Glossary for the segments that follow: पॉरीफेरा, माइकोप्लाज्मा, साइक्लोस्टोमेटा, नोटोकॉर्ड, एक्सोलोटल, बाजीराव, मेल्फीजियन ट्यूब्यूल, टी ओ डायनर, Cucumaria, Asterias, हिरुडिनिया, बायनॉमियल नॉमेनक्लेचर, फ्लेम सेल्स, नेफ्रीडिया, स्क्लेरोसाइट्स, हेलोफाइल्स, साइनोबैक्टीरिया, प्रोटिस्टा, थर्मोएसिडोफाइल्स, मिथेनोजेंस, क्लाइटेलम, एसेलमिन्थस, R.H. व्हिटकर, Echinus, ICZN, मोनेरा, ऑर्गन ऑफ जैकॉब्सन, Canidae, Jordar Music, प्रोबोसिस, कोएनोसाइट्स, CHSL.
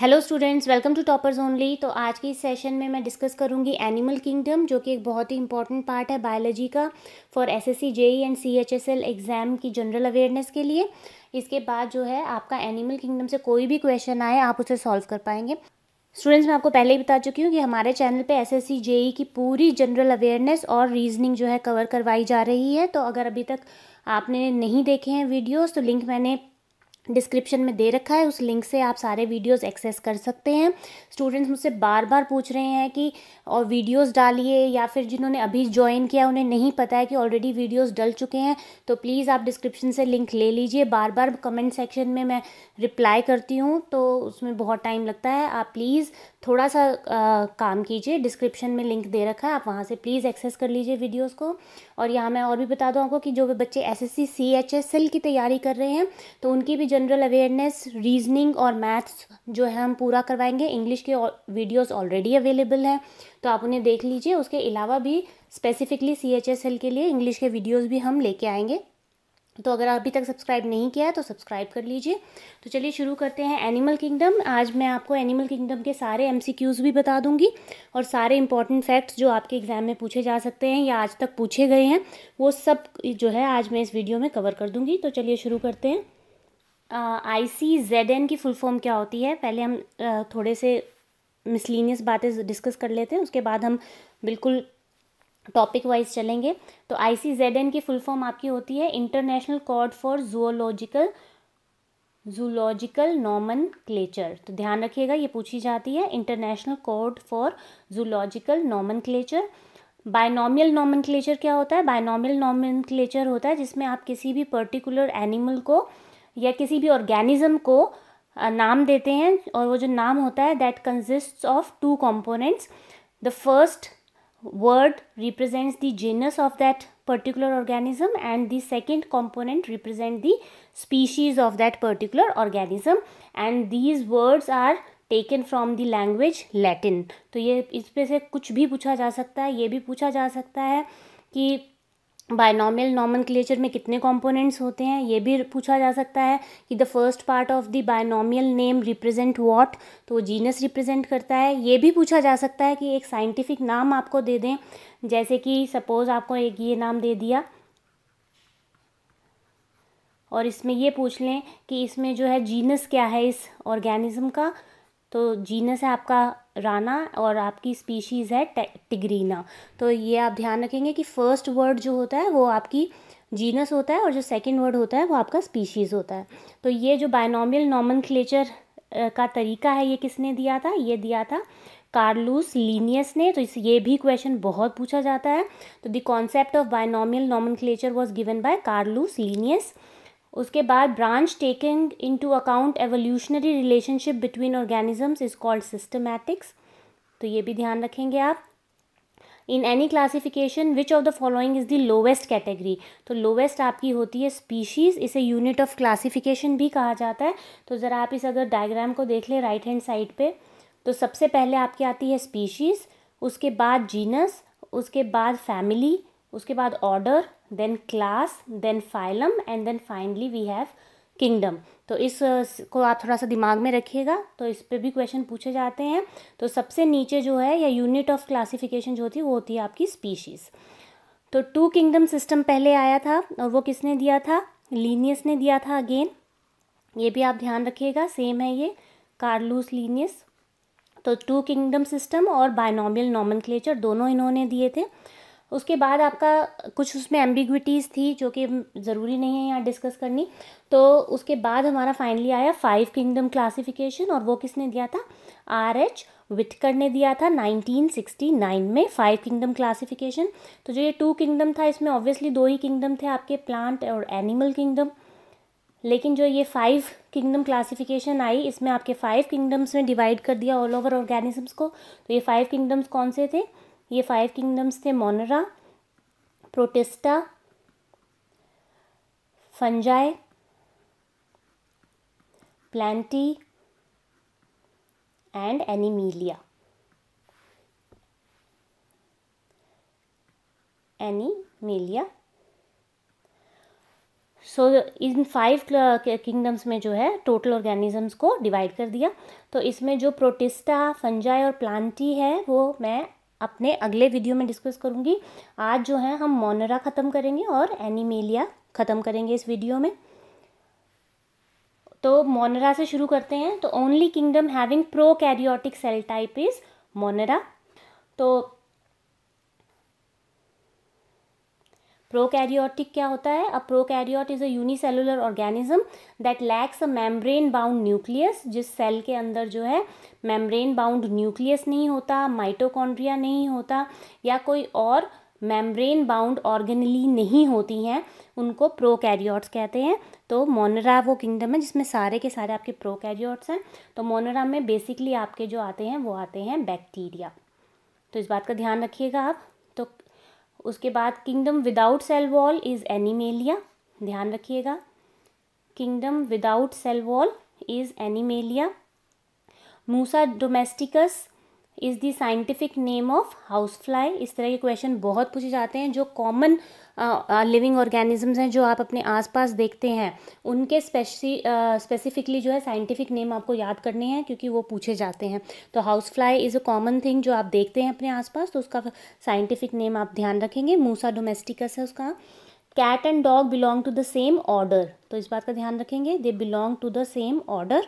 Hello students, welcome to toppers only. तो आज के इस सेशन में मैं डिस्कस करूंगी एनिमल किंगडम, जो कि एक बहुत ही इंपॉर्टेंट पार्ट है बायोलॉजी का for SSCJE and CHSL exam की जनरल अवेयरनेस के लिए। इसके बाद जो है आपका एनिमल किंगडम से कोई भी क्वेश्चन आए आप उसे सॉल्व कर पाएंगे। स्टूडेंट्स, मैं आपको पहले ही बता चुकी हूँ कि हमारे चैनल पे SSCJE की पूरी जनरल अवेयरनेस और रीजनिंग जो है कवर करवाई जा रही है। तो अगर अभी तक आपने नहीं देखे हैं वीडियोस, तो लिंक मैंने डिस्क्रिप्शन में दे रखा है, उस लिंक से आप सारे वीडियोस एक्सेस कर सकते हैं। स्टूडेंट्स मुझसे बार बार पूछ रहे हैं कि और वीडियोस डालिए, या फिर जिन्होंने अभी ज्वाइन किया उन्हें नहीं पता है कि ऑलरेडी वीडियोस डल चुके हैं, तो प्लीज़ आप डिस्क्रिप्शन से लिंक ले लीजिए। बार बार कमेंट सेक्शन में मैं रिप्लाई करती हूँ तो उसमें बहुत टाइम लगता है। आप प्लीज़ थोड़ा सा काम कीजिए, डिस्क्रिप्शन में लिंक दे रखा है, आप वहाँ से प्लीज़ एक्सेस कर लीजिए वीडियोस को। और यहाँ मैं और भी बता दूँ आपको कि जो बच्चे SSC CHSL की तैयारी कर रहे हैं तो उनकी भी जनरल अवेयरनेस, रीजनिंग और मैथ्स जो है हम पूरा करवाएंगे। इंग्लिश के वीडियोस ऑलरेडी अवेलेबल हैं तो आप उन्हें देख लीजिए। उसके अलावा भी स्पेसिफिकली CHSL के लिए इंग्लिश के वीडियोस भी हम लेके आएंगे। तो अगर अभी तक सब्सक्राइब नहीं किया है तो सब्सक्राइब कर लीजिए। तो चलिए शुरू करते हैं एनिमल किंगडम। आज मैं आपको एनिमल किंगडम के सारे MCQs भी बता दूंगी और सारे इंपॉर्टेंट फैक्ट्स जो आपके एग्जाम में पूछे जा सकते हैं या आज तक पूछे गए हैं वो सब जो है आज मैं इस वीडियो में कवर कर दूँगी। तो चलिए शुरू करते हैं। ICZN की फुल फॉर्म क्या होती है, पहले हम थोड़े से मिसलिनियस बातें डिस्कस कर लेते हैं, उसके बाद हम बिल्कुल टॉपिक वाइज चलेंगे। तो ICZN की फुल फॉर्म आपकी होती है international code for zoological nomenclature. तो ध्यान रखिएगा, ये पूछी जाती है, international code for zoological nomenclature. बायनॉमियल नॉमेनक्लेचर क्या होता है? बायनॉमियल नॉमेनक्लेचर होता है जिसमें आप किसी भी पर्टिकुलर एनिमल को या किसी भी ऑर्गेनिज्म को नाम देते हैं, और वो जो नाम होता है that consists of two components. The first word represents the genus of that particular organism and the second component represent the species of that particular organism, and these words are taken from the language Latin. तो ये इस पे से कुछ भी पूछा जा सकता है। ये भी पूछा जा सकता है कि बायनॉमियल नॉमेनक्लेचर में कितने कंपोनेंट्स होते हैं। ये भी पूछा जा सकता है कि the first part of the binomial name represent what, तो वो जीनस रिप्रेजेंट करता है। ये भी पूछा जा सकता है कि एक साइंटिफिक नाम आपको दे दें, जैसे कि सपोज आपको एक ये नाम दे दिया और इसमें ये पूछ लें कि इसमें जो है जीनस क्या है इस ऑर्गेनिज्म का, तो जीनस है आपका राना और आपकी स्पीशीज़ है टिग्रीना। तो ये आप ध्यान रखेंगे कि फर्स्ट वर्ड जो होता है वो आपकी जीनस होता है और जो सेकंड वर्ड होता है वो आपका स्पीशीज़ होता है। तो ये जो बायनॉमियल नॉमेनक्लेचर का तरीका है ये किसने दिया था? ये दिया था कार्लुस लीनियस ने। तो ये भी क्वेश्चन बहुत पूछा जाता है। तो the concept of बायनॉमियल नॉमेनक्लेचर was given by Carolus Linnaeus. उसके बाद branch taking into account evolutionary relationship between organisms is called systematics. तो ये भी ध्यान रखेंगे आप। In any classification which of the following is the lowest category, तो lowest आपकी होती है स्पीशीज़। इसे यूनिट ऑफ क्लासिफिकेशन भी कहा जाता है। तो ज़रा आप इस अगर डायग्राम को देख ले राइट हैंड साइड पे, तो सबसे पहले आपकी आती है स्पीशीज़, उसके बाद जीनस, उसके बाद फैमिली, उसके बाद order, then class, then phylum and then finally we have kingdom. तो इसको आप थोड़ा सा दिमाग में रखिएगा, तो इस पे भी क्वेश्चन पूछे जाते हैं। तो सबसे नीचे जो है या यूनिट ऑफ क्लासिफिकेशन जो होती है वो होती है आपकी स्पीशीज़। तो टू किंगडम सिस्टम पहले आया था और वो किसने दिया था? लीनियस ने दिया था अगेन। ये भी आप ध्यान रखिएगा, सेम है ये, कार्लुस लीनियस। तो टू किंगडम सिस्टम और बायनॉमियल नॉमेनक्लेचर दोनों इन्होंने दिए थे। उसके बाद आपका कुछ उसमें एम्बिग्विटीज़ थी जो कि ज़रूरी नहीं है यहाँ डिस्कस करनी। तो उसके बाद हमारा फाइनली आया फाइव किंगडम क्लासिफिकेशन, और वो किसने दिया था? R.H. व्हिटकर ने दिया था 1969 में फाइव किंगडम क्लासिफिकेशन। तो जो ये टू किंगडम था इसमें ऑब्वियसली दो ही किंगडम थे आपके, प्लांट और एनिमल किंगडम। लेकिन जो ये फाइव किंगडम क्लासिफिकेशन आई इसमें आपके फाइव किंगडम्स में डिवाइड कर दिया ऑल ओवर ऑर्गेनिजम्स को। तो ये फाइव किंगडम्स कौन से थे? ये फाइव किंगडम्स थे मोनेरा, प्रोटिस्टा, Fungi, Plantae and Animalia. So in 5 kingdoms में जो है टोटल ऑर्गेनिजम्स को डिवाइड कर दिया। तो इसमें जो प्रोटिस्टा, फंजाई और प्लांटी है वो मैं अपने अगले वीडियो में डिस्कस करूँगी। आज जो है हम मोनेरा ख़त्म करेंगे और एनिमेलिया ख़त्म करेंगे इस वीडियो में। तो मोनेरा से शुरू करते हैं। तो only kingdom having prokaryotic cell type is मोनेरा। तो प्रोकैरियोटिक क्या होता है? A prokaryote is a unicellular organism that lacks a membrane bound nucleus. जिस सेल के अंदर जो है मेम्ब्रेन बाउंड न्यूक्लियस नहीं होता, माइटोकॉन्ड्रिया नहीं होता या कोई और मेम्ब्रेन बाउंड ऑर्गेनली नहीं होती हैं, उनको प्रोकैरियोट्स कहते हैं। तो मोनेरा वो किंगडम है जिसमें सारे के सारे आपके प्रोकैरियोट्स हैं। तो मोनेरा में बेसिकली आपके जो आते हैं वो आते हैं बैक्टीरिया, तो इस बात का ध्यान रखिएगा आप। तो उसके बाद kingdom without cell wall is Animalia, ध्यान रखिएगा। Kingdom without cell wall is Animalia. Musca domesticus is the scientific name of house fly. इस तरह के क्वेश्चन बहुत पूछे जाते हैं। जो कॉमन लिविंग ऑर्गेनिजम्स हैं जो आप अपने आसपास देखते हैं, उनके स्पेसिफिकली जो है साइंटिफिक नेम आपको याद करने हैं क्योंकि वो पूछे जाते हैं। तो house fly is a common thing जो आप देखते हैं अपने आसपास, तो उसका साइंटिफिक नेम आप ध्यान रखेंगे। मूसा डोमेस्टिकस है उसका। Cat and dog belong to the same order, तो इस बात का ध्यान रखेंगे, they belong to the same order.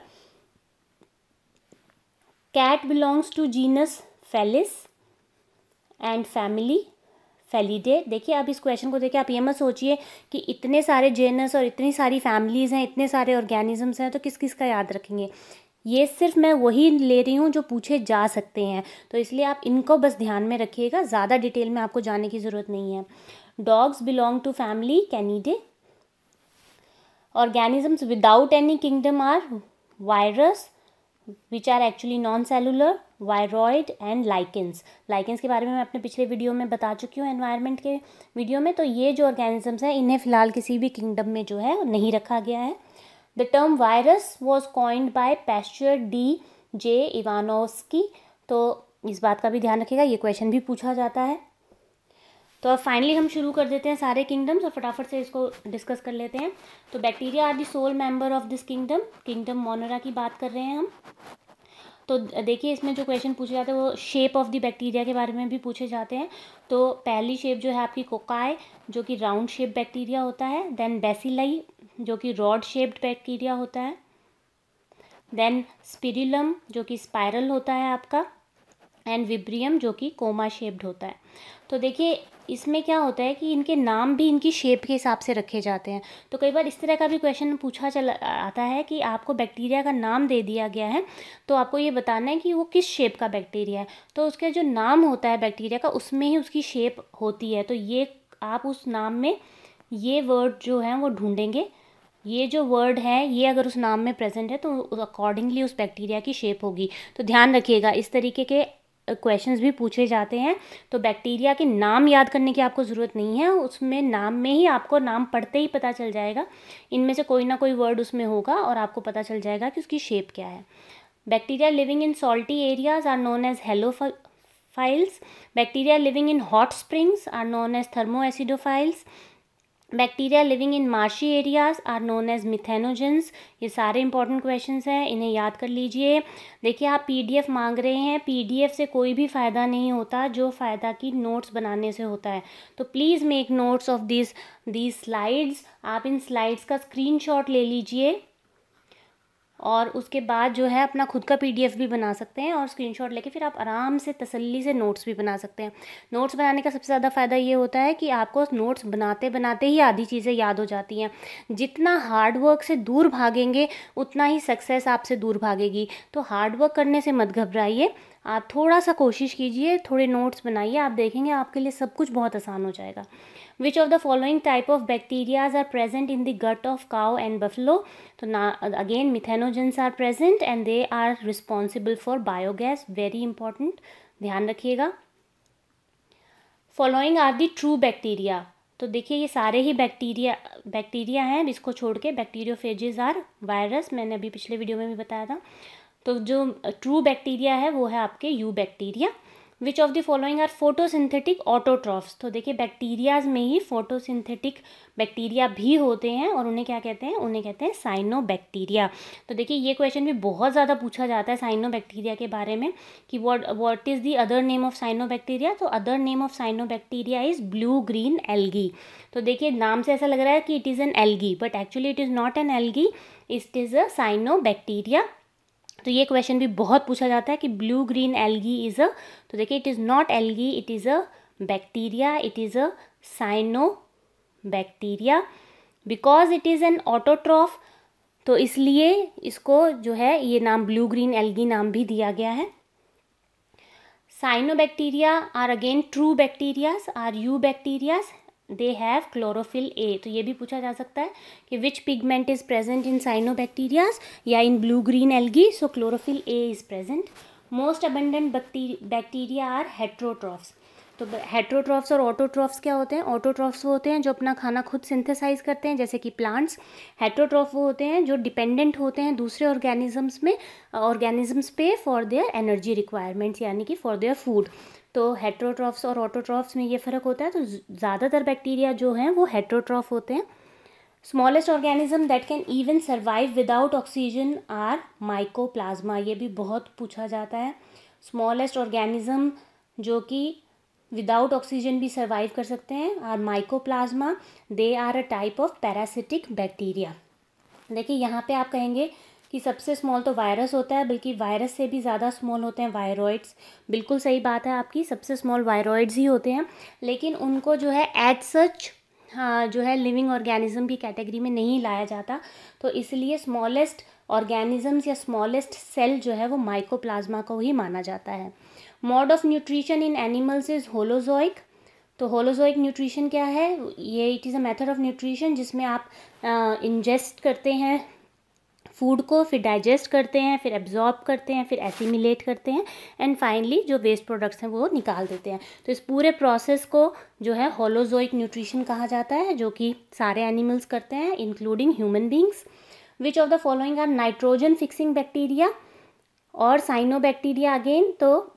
Cat belongs to genus Felis and family Felidae। देखिए अब इस क्वेश्चन को देखिए, आप ये मत सोचिए कि इतने सारे genus और इतनी सारी families हैं, इतने सारे organisms हैं तो किस किस का याद रखेंगे। ये सिर्फ मैं वही ले रही हूँ जो पूछे जा सकते हैं, तो इसलिए आप इनको बस ध्यान में रखिएगा, ज़्यादा डिटेल में आपको जाने की ज़रूरत नहीं है। Dogs belong to family Canidae। Organisms without any kingdom are virus which are actually non-cellular, viroid and lichens. Lichens के बारे में मैं अपने पिछले वीडियो में बता चुकी हूँ, एनवायरनमेंट के वीडियो में। तो ये जो ऑर्गेनिजम्स हैं इन्हें फ़िलहाल किसी भी किंगडम में जो है नहीं रखा गया है। The term virus was coined by Pasteur D J Ivanowsky, तो इस बात का भी ध्यान रखिएगा, ये क्वेश्चन भी पूछा जाता है। तो अब फाइनली हम शुरू कर देते हैं सारे किंगडम्स और फटाफट से इसको डिस्कस कर लेते हैं। तो bacteria are the sole member of this kingdom. Kingdom मोनेरा की बात कर रहे हैं हम। तो देखिए इसमें जो क्वेश्चन पूछे जाते हैं वो शेप ऑफ द बैक्टीरिया के बारे में भी पूछे जाते हैं। तो पहली शेप जो है आपकी कोकाई, जो कि राउंड शेप बैक्टीरिया होता है। देन बेसिलाई, जो कि रॉड शेप्ड बैक्टीरिया होता है। देन स्पिरिलम, जो कि स्पायरल होता है आपका। एंड विब्रियम, जो कि कोमा शेप्ड होता है। तो देखिए इसमें क्या होता है कि इनके नाम भी इनकी शेप के हिसाब से रखे जाते हैं। तो कई बार इस तरह का भी क्वेश्चन पूछा चला आता है कि आपको बैक्टीरिया का नाम दे दिया गया है, तो आपको ये बताना है कि वो किस शेप का बैक्टीरिया है। तो उसके जो नाम होता है बैक्टीरिया का, उसमें ही उसकी शेप होती है। तो ये आप उस नाम में ये वर्ड जो है वो ढूँढेंगे। ये जो वर्ड है ये अगर उस नाम में प्रेजेंट है तो अकॉर्डिंगली उस बैक्टीरिया की शेप होगी। तो ध्यान रखिएगा, इस तरीके के क्वेश्चंस भी पूछे जाते हैं। तो बैक्टीरिया के नाम याद करने की आपको ज़रूरत नहीं है, उसमें नाम में ही आपको नाम पढ़ते ही पता चल जाएगा। इनमें से कोई ना कोई वर्ड उसमें होगा और आपको पता चल जाएगा कि उसकी शेप क्या है। Bacteria living in salty areas are known as हेलोफाइल्स। Bacteria living in hot springs are known as थर्मोएसिडोफाइल्स। Bacteria living in marshy areas are known as मिथेनोजेंस। ये सारे इंपॉर्टेंट क्वेश्चंस हैं, इन्हें याद कर लीजिए। देखिए आप PDF मांग रहे हैं, PDF से कोई भी फ़ायदा नहीं होता, जो फ़ायदा की नोट्स बनाने से होता है। तो please make notes of these slides. आप इन स्लाइड्स का स्क्रीनशॉट ले लीजिए और उसके बाद जो है अपना खुद का PDF भी बना सकते हैं और स्क्रीनशॉट लेके फिर आप आराम से तसल्ली से नोट्स भी बना सकते हैं। नोट्स बनाने का सबसे ज़्यादा फ़ायदा ये होता है कि आपको नोट्स बनाते बनाते ही आधी चीज़ें याद हो जाती हैं। जितना हार्डवर्क से दूर भागेंगे उतना ही सक्सेस आपसे दूर भागेगी। तो हार्डवर्क करने से मत घबराइए, आप थोड़ा सा कोशिश कीजिए, थोड़े नोट्स बनाइए, आप देखेंगे आपके लिए सब कुछ बहुत आसान हो जाएगा। Which of the following type of bacterias are present in the gut of cow and buffalo? So now again methanogens are present and they are responsible for biogas, very important, ध्यान रखिएगा। Following are the true bacteria. तो देखिए ये सारे ही bacteria हैं, इसको छोड़ के बैक्टीरियोफेजेस आर वायरस, मैंने अभी पिछले वीडियो में भी बताया था। तो जो ट्रू बैक्टीरिया है वो है आपके eubacteria. Which of the following are photosynthetic autotrophs. तो देखिए बैक्टीरियाज में ही फोटोसिंथेटिक बैक्टीरिया भी होते हैं और उन्हें क्या कहते हैं, उन्हें कहते हैं साइनोबैक्टीरिया। तो देखिए ये क्वेश्चन भी बहुत ज़्यादा पूछा जाता है साइनोबैक्टीरिया के बारे में कि what is the other name of साइनोबैक्टीरिया। तो other name of साइनोबैक्टीरिया is blue green algae. तो देखिए नाम से ऐसा लग रहा है कि it is an algae, but actually it is not an algae, it is a साइनोबैक्टीरिया। तो ये क्वेश्चन भी बहुत पूछा जाता है कि blue green algae is a, तो देखिए it is not algae, it is a bacteria, it is a साइनोबैक्टीरिया। Because it is an autotroph, तो इसलिए इसको जो है ये नाम ब्लू ग्रीन एल्गी नाम भी दिया गया है। साइनोबैक्टीरिया are again true bacterias, are eubacterias, they have chlorophyll ए। तो ये भी पूछा जा सकता है कि which pigment is present in cyanobacterias या in blue green algae, so chlorophyll A is present. Most abundant bacteria are heterotrophs. तो हेट्रोट्रॉफ्स और ऑटोट्रॉफ्स क्या होते हैं? ऑटोट्रॉफ्स वो होते हैं जो अपना खाना खुद सिंथेसाइज करते हैं जैसे कि प्लांट्स, हेट्रोट्रॉफ वो होते हैं जो डिपेंडेंट होते हैं दूसरे ऑर्गेनिजम्स पे फॉर देयर एनर्जी रिक्वायरमेंट्स यानी कि फॉर देयर फूड। तो हेट्रोट्रॉफ्स और ऑटोट्रॉफ्स में ये फ़र्क होता है। तो ज़्यादातर बैक्टीरिया जो हैं वो हेट्रोट्रॉफ होते हैं। Smallest organism that can even survive without oxygen are माइकोप्लाज्मा। ये भी बहुत पूछा जाता है। स्मॉलेस्ट ऑर्गेनिज्म जो कि विदाउट ऑक्सीजन भी सर्वाइव कर सकते हैं are माइकोप्लाज्मा, they are a type of parasitic bacteria. देखिए यहाँ पे आप कहेंगे कि सबसे स्मॉल तो वायरस होता है, बल्कि वायरस से भी ज़्यादा स्मॉल होते हैं वायरॉइड्स। बिल्कुल सही बात है आपकी, सबसे स्मॉल वायरॉइड्स ही होते हैं, लेकिन उनको जो है एज सच जो है लिविंग ऑर्गेनिज्म की कैटेगरी में नहीं लाया जाता। तो इसलिए स्मॉलेस्ट ऑर्गेनिजम्स या स्मॉलेस्ट सेल जो है वो माइकोप्लाज्मा को ही माना जाता है। Mode of nutrition in animals is holozoic. तो होलोजोइक न्यूट्रिशन क्या है? ये it is a method of nutrition जिसमें आप इंजेस्ट करते हैं फूड को, फिर डाइजेस्ट करते हैं, फिर एब्जॉर्ब करते हैं, फिर एसिमिलेट करते हैं एंड फाइनली जो वेस्ट प्रोडक्ट्स हैं वो निकाल देते हैं। तो इस पूरे प्रोसेस को जो है होलोजोइक न्यूट्रिशन कहा जाता है, जो कि सारे एनिमल्स करते हैं including human beings. Which of the following are nitrogen fixing bacteria और साइनोबैक्टीरिया। अगेन तो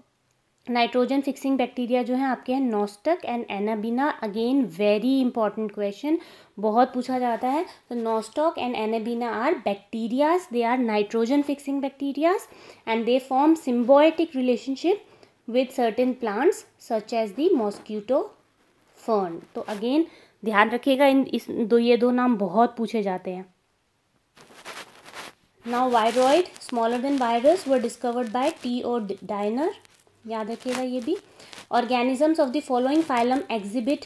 नाइट्रोजन फिक्सिंग बैक्टीरिया जो है आपके हैं Nostoc and Anabaena. Again very important question, बहुत पूछा जाता है। तो Nostoc and Anabaena are bacterias, they are nitrogen fixing bacterias and they form symbiotic relationship with certain plants such as the mosquito fern. तो अगेन ध्यान रखिएगा, ये दो नाम बहुत पूछे जाते हैं। Now viroid smaller than virus were discovered by टी ओ डायनर। याद रखिएगा ये भी। Organisms of the following phylum exhibit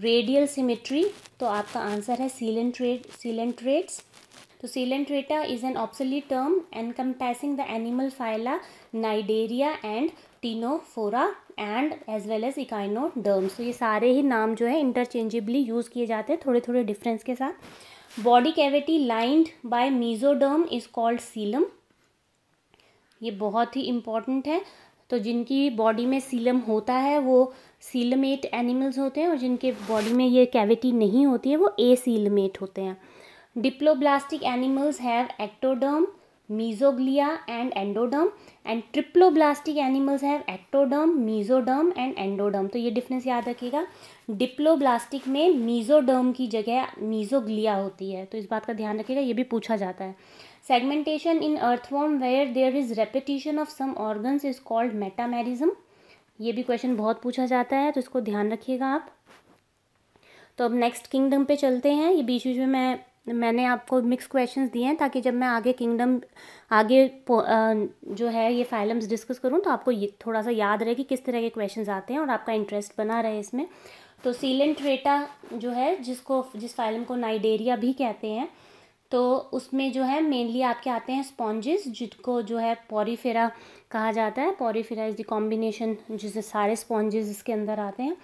radial symmetry. तो आपका आंसर है सीलेंट्रेट्स। तो Coelenterata is an obsolete term encompassing the animal phyla Cnidaria and Ctenophora and as well as echinoderms. तो ये सारे ही नाम जो है इंटरचेंजेबली यूज़ किए जाते हैं थोड़े थोड़े डिफरेंस के साथ। Body cavity lined by mesoderm is called coelom. ये बहुत ही इम्पॉर्टेंट है। तो जिनकी बॉडी में सीलम होता है वो सीलमेट एनिमल्स होते हैं और जिनके बॉडी में ये कैविटी नहीं होती है वो एसीलमेट होते हैं। Diploblastic animals have ectoderm, mesoglea and endoderm and triploblastic animals have ectoderm, mesoderm and endoderm. तो ये डिफरेंस याद रखिएगा, डिप्लोब्लास्टिक में मीजोडर्म की जगह मीजोग्लिया होती है, तो इस बात का ध्यान रखिएगा, ये भी पूछा जाता है। segmentation in earthworm where there is repetition of some organs is called metamerism. ये भी क्वेश्चन बहुत पूछा जाता है, तो इसको ध्यान रखिएगा आप। तो अब नेक्स्ट किंगडम पे चलते हैं। ये बीच बीच में मैंने आपको मिक्स क्वेश्चंस दिए हैं ताकि जब मैं आगे किंगडम आगे जो है ये फाइलम्स डिस्कस करूँ तो आपको ये थोड़ा सा याद रहे कि किस तरह के क्वेश्चंस आते हैं और आपका इंटरेस्ट बना रहे इसमें। तो सीलेंट्रेटा जो है जिस फाइलम को नाइडेरिया भी कहते हैं, तो उसमें जो है मेनली आपके आते हैं स्पॉन्जेस, जिनको जो है पॉरीफेरा कहा जाता है। पॉरीफेरा इज़ द कॉम्बिनेशन जिससे सारे स्पॉन्जेस इसके अंदर आते हैं।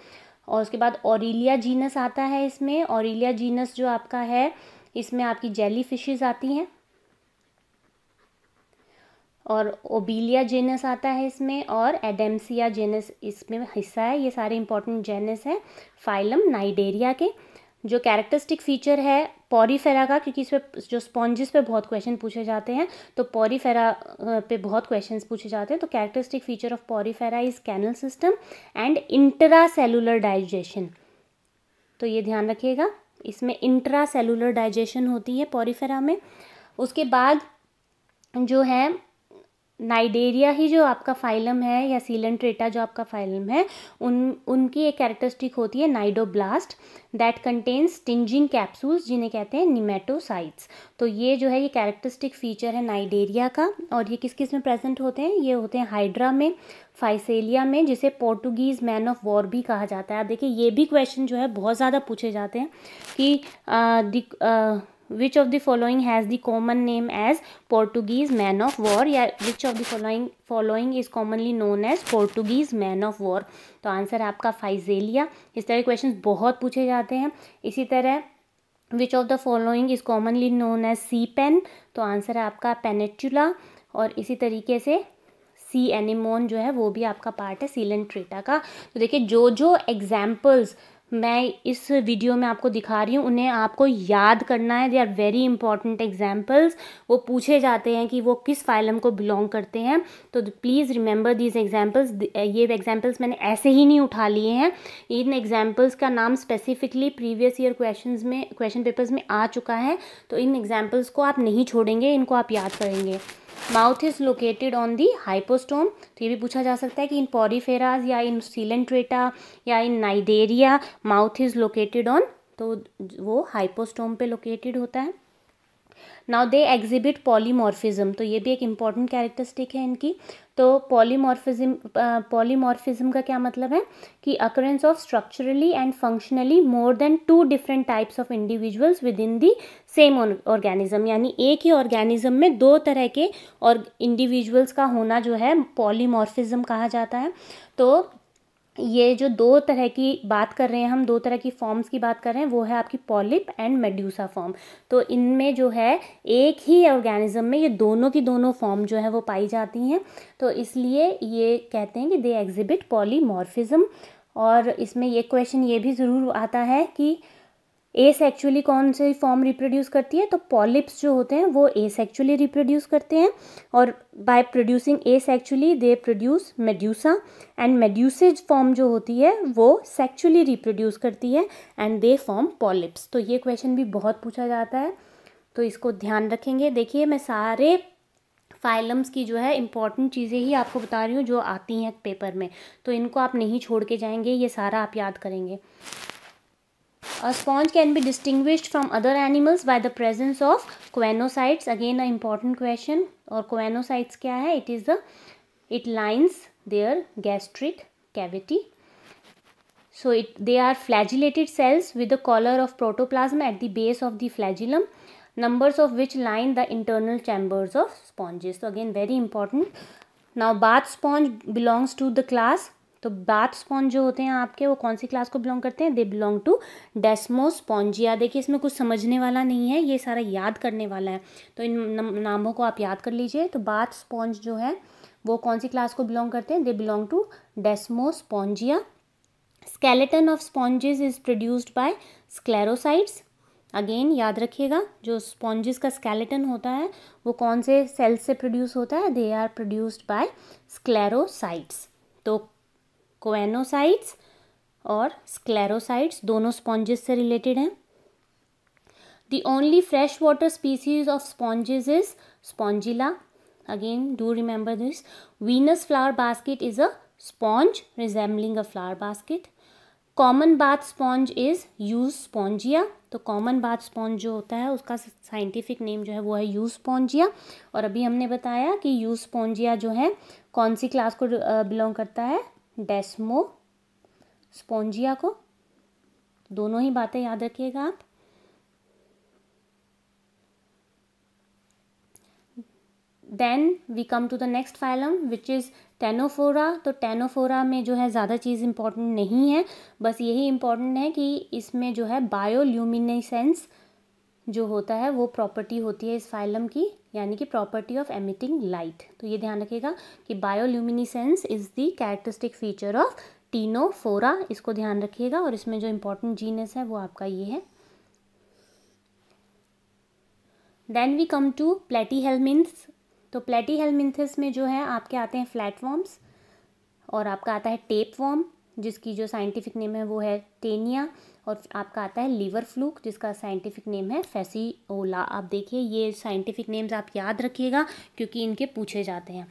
और उसके बाद ऑरेलिया जीनस आता है इसमें। ऑरेलिया जीनस जो आपका है इसमें आपकी जेली फिशेज आती हैं और ओबिलिया जेनस आता है इसमें और एडेम्सिया जेनस इसमें हिस्सा है। ये सारे इंपॉर्टेंट जेनस है फाइलम नाइडेरिया के। जो कैरेक्टरिस्टिक फीचर है पॉरीफेरा का, क्योंकि इसमें जो स्पॉन्जेस पे बहुत क्वेश्चन पूछे जाते हैं, तो पॉरीफेरा पे बहुत क्वेश्चंस पूछे जाते हैं। तो characteristic feature of पॉरीफेरा is canal system and intracellular digestion. तो ये ध्यान रखिएगा, इसमें इंट्रा सेलुलर डाइजेशन होती है पॉरीफेरा में। उसके बाद जो है नाइडेरिया ही जो आपका फाइलम है या सीलेंट्रेटा जो आपका फाइलम है, उनकी एक कैरेक्टरिस्टिक होती है cnidoblast that contains stinging capsules, जिन्हें कहते हैं निमेटोसाइट्स। तो ये जो है ये कैरेक्टरिस्टिक फीचर है नाइडेरिया का। और ये किस किस में प्रेजेंट होते हैं? ये होते हैं हाइड्रा में, फाइसेलिया में, जिसे पोर्टुगीज मैन ऑफ वॉर भी कहा जाता है। आप देखिए ये भी क्वेश्चन जो है बहुत ज़्यादा पूछे जाते हैं कि Which of the following has the common name as Portuguese man of war? या which of the following is commonly known as Portuguese man of war? तो आंसर आपका फाइजेलिया। इस तरह के क्वेश्चन बहुत पूछे जाते हैं। इसी तरह which of the following is commonly known as sea pen? तो आंसर है आपका पेनेचुला। और इसी तरीके से सी एनिमोन जो है वो भी आपका पार्ट है सीलेंट्रेटा का। तो देखिए जो जो एग्जाम्पल्स मैं इस वीडियो में आपको दिखा रही हूँ उन्हें आपको याद करना है। They are very important examples, वो पूछे जाते हैं कि वो किस फाइलम को बिलोंग करते हैं। तो प्लीज़ रिमेंबर दीज एग्जाम्पल्स। ये एग्जाम्पल्स मैंने ऐसे ही नहीं उठा लिए हैं, इन एग्जाम्पल्स का नाम specifically previous year question papers में आ चुका है। तो इन एग्जाम्पल्स को आप नहीं छोड़ेंगे, इनको आप याद करेंगे। Mouth is located on the hypostome. तो ये भी पूछा जा सकता है कि इन पॉरीफेराज या इन सीलेंट्रेटा या in Cnidaria mouth is located on, तो वो हाइपोस्टोम पे लोकेटेड होता है। Now they exhibit polymorphism. तो ये भी एक इम्पॉर्टेंट कैरेक्टरिस्टिक है इनकी। तो पॉलीमॉर्फिज्म का क्या मतलब है? कि occurrence of structurally and functionally more than 2 different types of individuals within the same organism. यानी एक ही ऑर्गेनिज्म में दो तरह के और इंडिविजुअल्स का होना जो है पॉलीमॉर्फिज्म कहा जाता है। तो ये जो दो तरह की बात कर रहे हैं हम, दो तरह की फॉर्म्स की बात कर रहे हैं, वो है आपकी पॉलिप एंड मेड्यूसा फॉर्म। तो इनमें जो है एक ही ऑर्गेनिज्म में ये दोनों की दोनों फॉर्म जो है वो पाई जाती हैं। तो इसलिए ये कहते हैं कि दे एग्जिबिट पॉलीमॉर्फिज्म। और इसमें ये क्वेश्चन ये भी ज़रूर आता है कि एसेक्सुअली कौन से फॉर्म रिप्रोड्यूस करती है? तो पॉलिप्स जो होते हैं वो एसेक्सुअली रिप्रोड्यूस करते हैं, और by producing asexually they produce medusa, and मेड्यूसेज form जो होती है वो सेक्सुअली रिप्रोड्यूस करती है एंड दे फॉर्म पॉलिप्स। तो ये क्वेश्चन भी बहुत पूछा जाता है, तो इसको ध्यान रखेंगे। देखिए मैं सारे फाइलम्स की जो है इंपॉर्टेंट चीज़ें ही आपको बता रही हूँ जो आती हैं पेपर में, तो इनको आप नहीं छोड़ के जाएंगे, ये सारा आप याद करेंगे। A sponge can be distinguished from other animals by the presence of choanocytes. Again, an important question. और choanocytes क्या है? It lines their gastric cavity. So they are flagellated cells with the collar of protoplasm at the base of the flagellum, numbers of which line the internal chambers of sponges. So again, very important. Now, bath sponge belongs to the class. तो bath sponge जो होते हैं आपके वो कौन सी class को belong करते हैं? They belong to डेस्मोस्पॉन्जिया। देखिए इसमें कुछ समझने वाला नहीं है, ये सारा याद करने वाला है, तो इन नामों को आप याद कर लीजिए। तो बाथ स्पॉन्ज जो है वो कौन सी क्लास को बिलोंग करते हैं? They belong to डेस्मोस्पॉन्जिया। Skeleton of sponges is produced by स्क्लेरोसाइट्स। Again याद रखिएगा, जो स्पॉन्जेस का स्केलेटन होता है वो कौन से सेल्स से प्रोड्यूस होता है? They are produced by स्क्लेरोसाइट्स। तो कोएनोसाइट्स और स्क्लेरोसाइट्स दोनों स्पॉन्जेस से रिलेटेड हैं। The only fresh water species of sponges is Spongilla. Again do remember this. Venus flower basket is a sponge resembling a flower basket. Common bath sponge is use Spongia. तो common bath sponge जो होता है उसका scientific name जो है वो है use Spongia. और अभी हमने बताया कि यूज स्पॉन्जिया जो है कौन सी क्लास को बिलोंग करता है? डेस्मो स्पॉन्जिया को। दोनों ही बातें याद रखिएगा आप। Then we come to the next phylum which is Ctenophora. तो टेनोफोरा में जो है ज़्यादा चीज़ इम्पॉर्टेंट नहीं है, बस यही इम्पॉर्टेंट है कि इसमें जो है बायोल्यूमिनेसेंस जो होता है वो प्रॉपर्टी होती है इस फाइलम की, यानी कि प्रॉपर्टी ऑफ एमिटिंग लाइट। तो ये ध्यान रखिएगा कि bioluminescence is the characteristic feature of Ctenophora. इसको ध्यान रखिएगा। और इसमें जो इम्पोर्टेंट जीनस है वो आपका ये है। Then we come to Platyhelminthes. तो प्लेटीहेल्मिन्थस में जो है आपके आते हैं फ्लैटवॉर्म्स और आपका आता है टेपवॉर्म जिसकी जो साइंटिफिक नेम है वो है टेनिया, और आपका आता है लीवर फ्लूक जिसका साइंटिफिक नेम है फैसीओला। आप देखिए ये साइंटिफिक नेम्स आप याद रखिएगा क्योंकि इनके पूछे जाते हैं।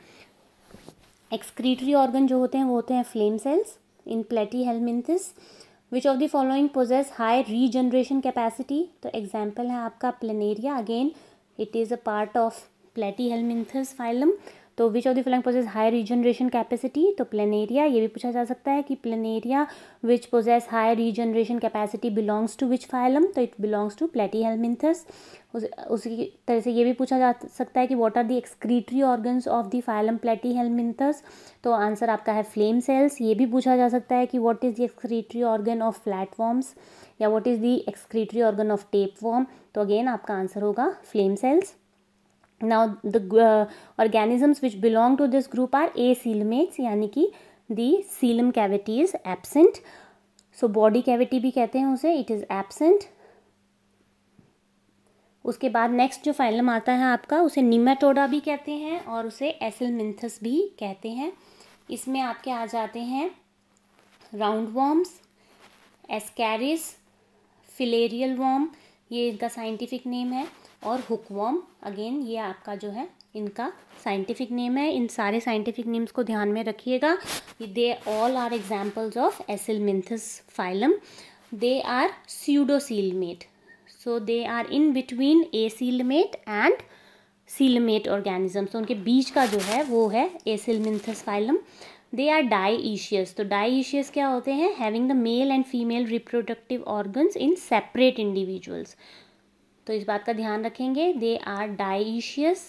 एक्सक्रीटरी ऑर्गन जो होते हैं वो होते हैं फ्लेम सेल्स in Platyhelminthes. Which of the following possess high regeneration capacity, तो एग्जाम्पल है आपका planaria, again it is a part of Platyhelminthes phylum. तो which of the following possess high regeneration capacity, तो प्लेनेरिया। ये भी पूछा जा सकता है कि planaria which possess high regeneration capacity belongs to which phylum, तो इट बिलोंग्स टू प्लेटीहेल्मिन्थस। उसी तरह से ये भी पूछा जा सकता है कि what are the excretory organs of the phylum Platyhelminthes, तो आंसर आपका है फ्लेम सेल्स। ये भी पूछा जा सकता है कि what is the excretory organ of flatworms या what is the excretory organ of tapeworm, तो अगेन आपका आंसर होगा फ्लेम सेल्स। Now the organisms which belong to this group are acelmates, यानी कि the coelom cavity is absent, so body cavity भी कहते हैं उसे, it is absent। उसके बाद नेक्स्ट जो फाइलम आता है आपका उसे निमेटोडा भी कहते हैं और उसे एसेलमिन्थस भी कहते हैं। इसमें आपके आ जाते हैं round worms, Ascaris, filarial worm, ये इनका साइंटिफिक नेम है, और हुकवॉर्म, अगेन ये आपका जो है इनका साइंटिफिक नेम है। इन सारे साइंटिफिक नेम्स को ध्यान में रखिएगा। They all are examples of एसेलमिन्थस phylum. They are pseudocoelomate, so they are in between acoelomate and coelomate organism, तो उनके बीच का जो है वो है एसेलमिन्थस फाइलम। दे आर डाइईशियस, तो डाइईशियस क्या होते हैं, having the male and female reproductive organs in separate individuals, तो इस बात का ध्यान रखेंगे। They are dioecious.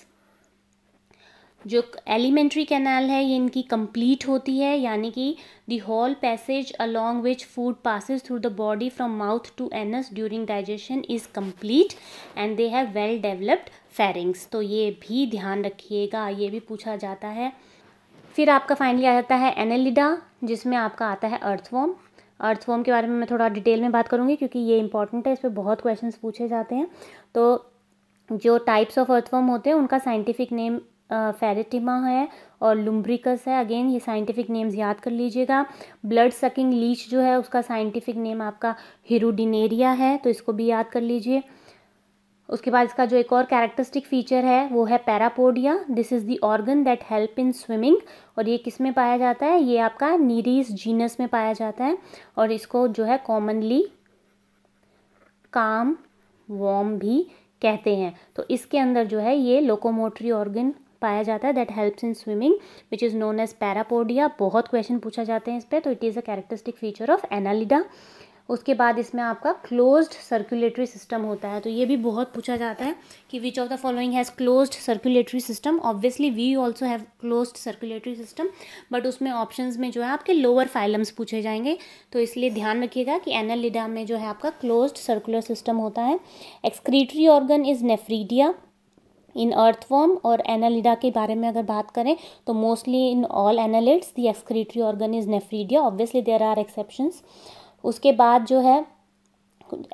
जो एलिमेंट्री कैनाल है ये इनकी कंप्लीट होती है, यानी कि the whole passage along which food passes through the body from mouth to anus during digestion is complete, and they have well developed pharynx, तो ये भी ध्यान रखिएगा, ये भी पूछा जाता है। फिर आपका फाइनली आ जाता है एनेलिडा, जिसमें आपका आता है अर्थवॉर्म। अर्थवॉर्म के बारे में मैं थोड़ा डिटेल में बात करूंगी क्योंकि ये इंपॉर्टेंट है, इस पर बहुत क्वेश्चंस पूछे जाते हैं। तो जो टाइप्स ऑफ अर्थवॉर्म होते हैं उनका साइंटिफिक नेम फेरेटिमा है और लुम्ब्रिकस है, अगेन ये साइंटिफिक नेम्स याद कर लीजिएगा। ब्लड सकिंग लीच जो है उसका साइंटिफिक नेम आपका हिरुडिनेरिया है, तो इसको भी याद कर लीजिए। उसके बाद इसका जो एक और कैरेक्टरिस्टिक फीचर है वो है parapodia, this is the organ that help in swimming, और ये किस में पाया जाता है, ये आपका नीरीस जीनस में पाया जाता है, और इसको जो है कॉमनली काम वॉर्म भी कहते हैं। तो इसके अंदर जो है ये लोकोमोटरी ऑर्गन पाया जाता है that helps in swimming which is known as parapodia, बहुत क्वेश्चन पूछा जाते हैं इस पर, तो it is a characteristic feature of Annelida. उसके बाद इसमें आपका क्लोज्ड सर्कुलेटरी सिस्टम होता है, तो ये भी बहुत पूछा जाता है कि which of the following has closed circulatory system, obviously we also have closed circulatory system, but उसमें ऑप्शंस में जो है आपके लोअर फाइलम्स पूछे जाएंगे, तो इसलिए ध्यान रखिएगा कि एनालिडा में जो है आपका क्लोज्ड सर्कुलर सिस्टम होता है। Excretory organ is नेफ्रीडिया in earthworm, और एनालिडा के बारे में अगर बात करें तो mostly in all annelids the excretory organ is नेफ्रीडिया, obviously there are exceptions. उसके बाद जो है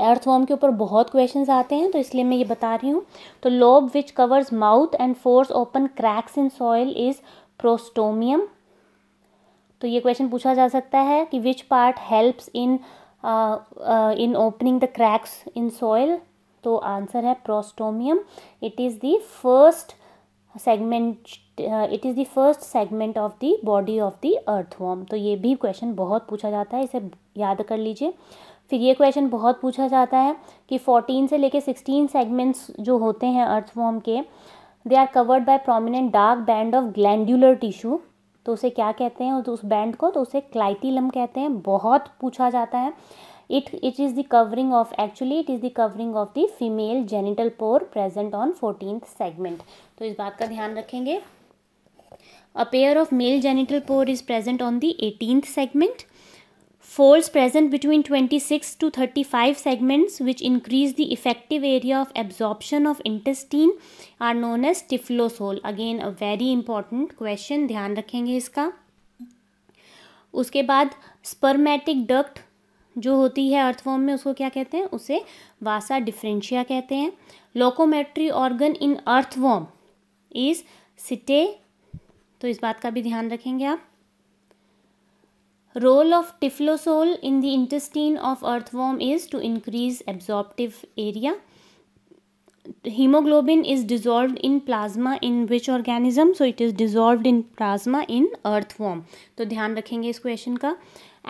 अर्थवॉर्म के ऊपर बहुत क्वेश्चंस आते हैं, तो इसलिए मैं ये बता रही हूँ। तो lobe which covers mouth and forces open cracks in soil is prostomium, तो ये क्वेश्चन पूछा जा सकता है कि which part helps in opening the cracks in soil, तो आंसर है prostomium. It is the first segment, it is the first segment of the body of the earthworm, तो ये भी क्वेश्चन बहुत पूछा जाता है, इसे याद कर लीजिए। फिर ये क्वेश्चन बहुत पूछा जाता है कि 14 से लेकर 16 सेगमेंट्स जो होते हैं अर्थवॉर्म के, they are covered by prominent dark band of glandular tissue, तो उसे क्या कहते हैं उस बैंड को, तो उसे क्लाइटिलम कहते हैं, बहुत पूछा जाता है। It is the covering of, actually it is the covering of the female genital pore present on 14th segment, तो इस बात का ध्यान रखेंगे। A pair of male genital pore is present on the 18th segment. Folds present between 26 to 35 segments which increase the effective area of absorption of intestine are known as Typhlosoles. Again a very important question, ध्यान रखेंगे इसका। उसके बाद spermatic duct जो होती है earthworm में उसको क्या कहते हैं, उसे वासा डिफरेंशिया कहते हैं। Locomotory organ in earthworm is setae, तो इस बात का भी ध्यान रखेंगे आप। Role of typhlosole in the intestine of earthworm is to increase absorptive area. hemoglobin is dissolved in plasma in which organism? So it is dissolved in plasma in earthworm. तो ध्यान रखेंगे इस क्वेश्चन का।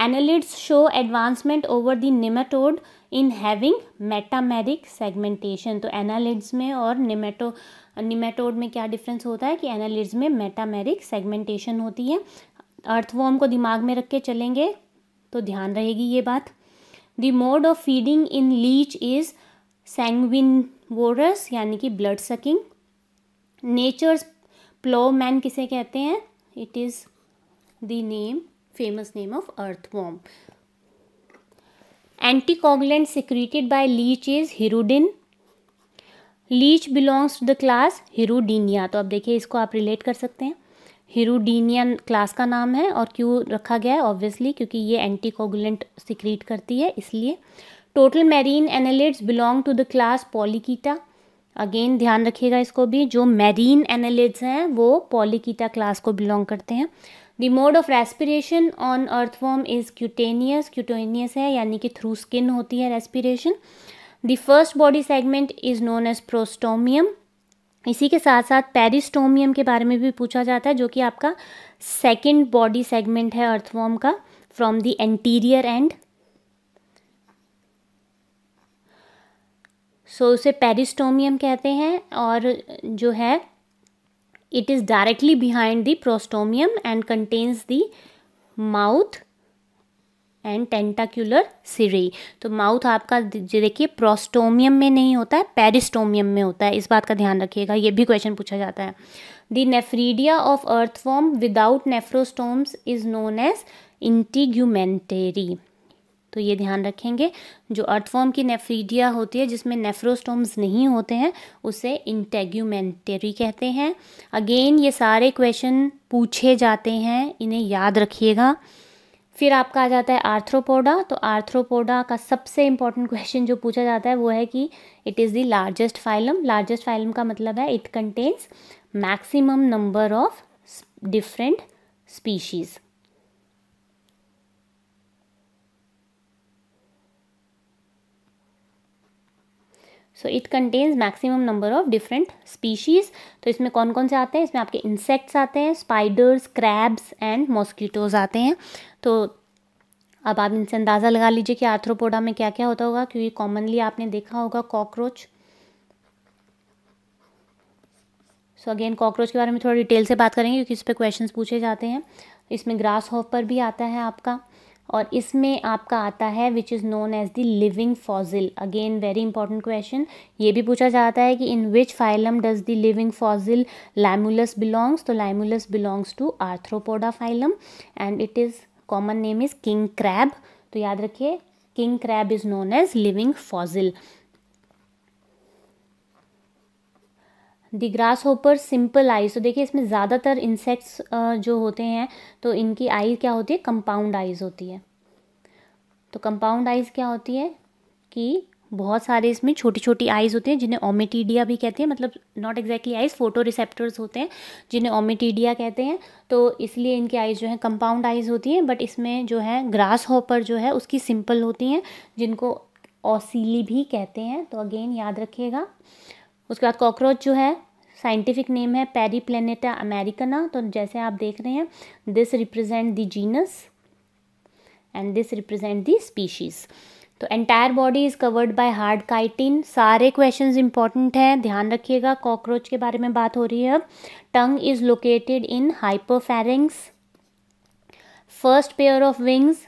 Annelids show advancement over the nematode in having metameric segmentation. तो annelids में और nematode में क्या difference होता है कि annelids में metameric segmentation होती है। earthworm को दिमाग में रख के चलेंगे तो ध्यान रहेगी ये बात। The mode of feeding in leech is sanguivorous यानी कि ब्लड सकिंग। नेचर्स प्लोमैन किसे कहते हैं? It is the name, famous name of earthworm. Anticoagulant secreted by leech is hirudin. Leech belongs to the class हिरुडिनिया। तो अब देखिए इसको आप रिलेट कर सकते हैं। हिरुडिनिया क्लास का नाम है और क्यों रखा गया है? ऑब्वियसली क्योंकि ये एंटीकोगुलेंट सिक्रीट करती है इसलिए। Total marine annelids belong to the class Polychaeta. Again ध्यान रखिएगा इसको भी, जो मैरीन एनालिड्स हैं वो पॉलीकीटा क्लास को बिलोंग करते हैं। The mode of respiration on earthworm is cutaneous. Cutaneous है यानी कि थ्रू स्किन होती है respiration. The first body segment is known as prostomium. इसी के साथ साथ पेरिस्टोमियम के बारे में भी पूछा जाता है जो कि आपका सेकेंड बॉडी सेगमेंट है अर्थवॉर्म का, from the anterior end. So उसे पेरिस्टोमियम कहते हैं और जो है it is directly behind the prostomium and contains the mouth and tentacular cirri. तो माउथ आपका देखिए प्रोस्टोमियम में नहीं होता है, पेरिस्टोमियम में होता है, इस बात का ध्यान रखिएगा। ये भी क्वेश्चन पूछा जाता है। The नेफ्रीडिया of earthworm without nephrostomes is known as integumentary. तो ये ध्यान रखेंगे, जो अर्थवॉर्म की नेफ्रीडिया होती है जिसमें नेफ्रोस्टोम्स नहीं होते हैं उसे इंटेग्यूमेंटेरी कहते हैं। अगेन ये सारे क्वेश्चन पूछे जाते हैं, इन्हें याद रखिएगा। फिर आपका आ जाता है आर्थ्रोपोडा। तो आर्थ्रोपोडा का सबसे इम्पॉर्टेंट क्वेश्चन जो पूछा जाता है वो है कि it is the largest phylum. Largest phylum का मतलब है it contains maximum number of different species. So it contains maximum number of different species. तो इसमें कौन कौन से आते हैं? इसमें आपके इंसेक्ट्स आते हैं, स्पाइडर्स, क्रैब्स एंड मॉस्किटोज़ आते हैं। तो अब आप इनसे अंदाज़ा लगा लीजिए कि आर्थ्रोपोडा में क्या क्या होता होगा, क्योंकि कॉमनली आपने देखा होगा कॉकरोच। सो अगेन कॉकरोच के बारे में थोड़ा डिटेल से बात करेंगे क्योंकि इस पर क्वेश्चन पूछे जाते हैं। इसमें ग्रास हॉपर भी आता है आपका, और इसमें आपका आता है which is known as the living fossil. Again very important question, ये भी पूछा जाता है कि in which phylum does the living fossil Limulus belongs. तो Limulus belongs to Arthropoda phylum and it is common name is king crab. तो याद रखिए king crab is known as living fossil. The grasshopper simple eyes. तो देखिए इसमें ज़्यादातर insects जो होते हैं तो इनकी आई क्या होती है? कंपाउंड आईज होती है। तो कंपाउंड आईज क्या होती है कि बहुत सारे इसमें छोटी छोटी आईज होती हैं जिन्हें ओमेटिडिया भी कहते हैं, मतलब not exactly eyes, photoreceptors होते हैं जिन्हें ओमेटिडिया कहते हैं। तो इसलिए इनकी आईज जो है कंपाउंड आईज होती हैं। बट इसमें जो है ग्रास होपर जो है उसकी सिंपल होती हैं जिनको ऑसीली भी कहते हैं। तो अगेन याद रखिएगा। उसके बाद कॉकरोच जो है साइंटिफिक नेम है पेरीप्लेनेटा अमेरिकाना। तो जैसे आप देख रहे हैं this represent the genus and this represent the species. तो entire body is covered by hard chitin. सारे क्वेश्चंस इंपॉर्टेंट हैं, ध्यान रखिएगा। कॉकरोच के बारे में बात हो रही है अब। Tongue is located in hypopharynx. First pair of wings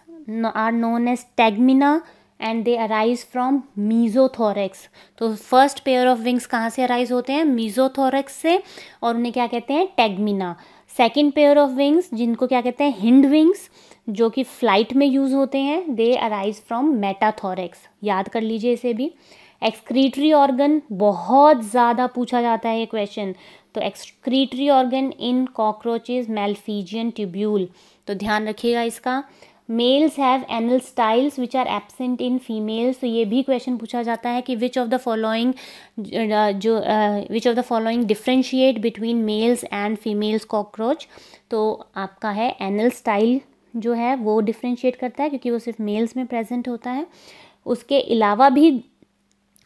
are known as tegmina and they arise from mesothorax. तो फर्स्ट पेयर ऑफ विंग्स कहाँ से अराइज होते हैं? मीजोथोरैक्स से, और उन्हें क्या कहते हैं? Tegmina. Second pair of wings जिनको क्या कहते हैं? हिंड विंग्स, जो कि फ्लाइट में यूज होते हैं, दे अराइज फ्रॉम मेटाथोरैक्स। याद कर लीजिए इसे भी। एक्सक्रीटरी ऑर्गन, बहुत ज़्यादा पूछा जाता है ये क्वेश्चन। तो excretory organ in cockroaches Malpighian tubule. तो ध्यान रखिएगा इसका। Males have anal styles which are absent in females. तो ये भी क्वेश्चन पूछा जाता है कि which of the following differentiate between males and females cockroach. तो आपका है एनल स्टाइल जो है वो डिफ्रेंशिएट करता है क्योंकि वो सिर्फ मेल्स में प्रेजेंट होता है. उसके अलावा भी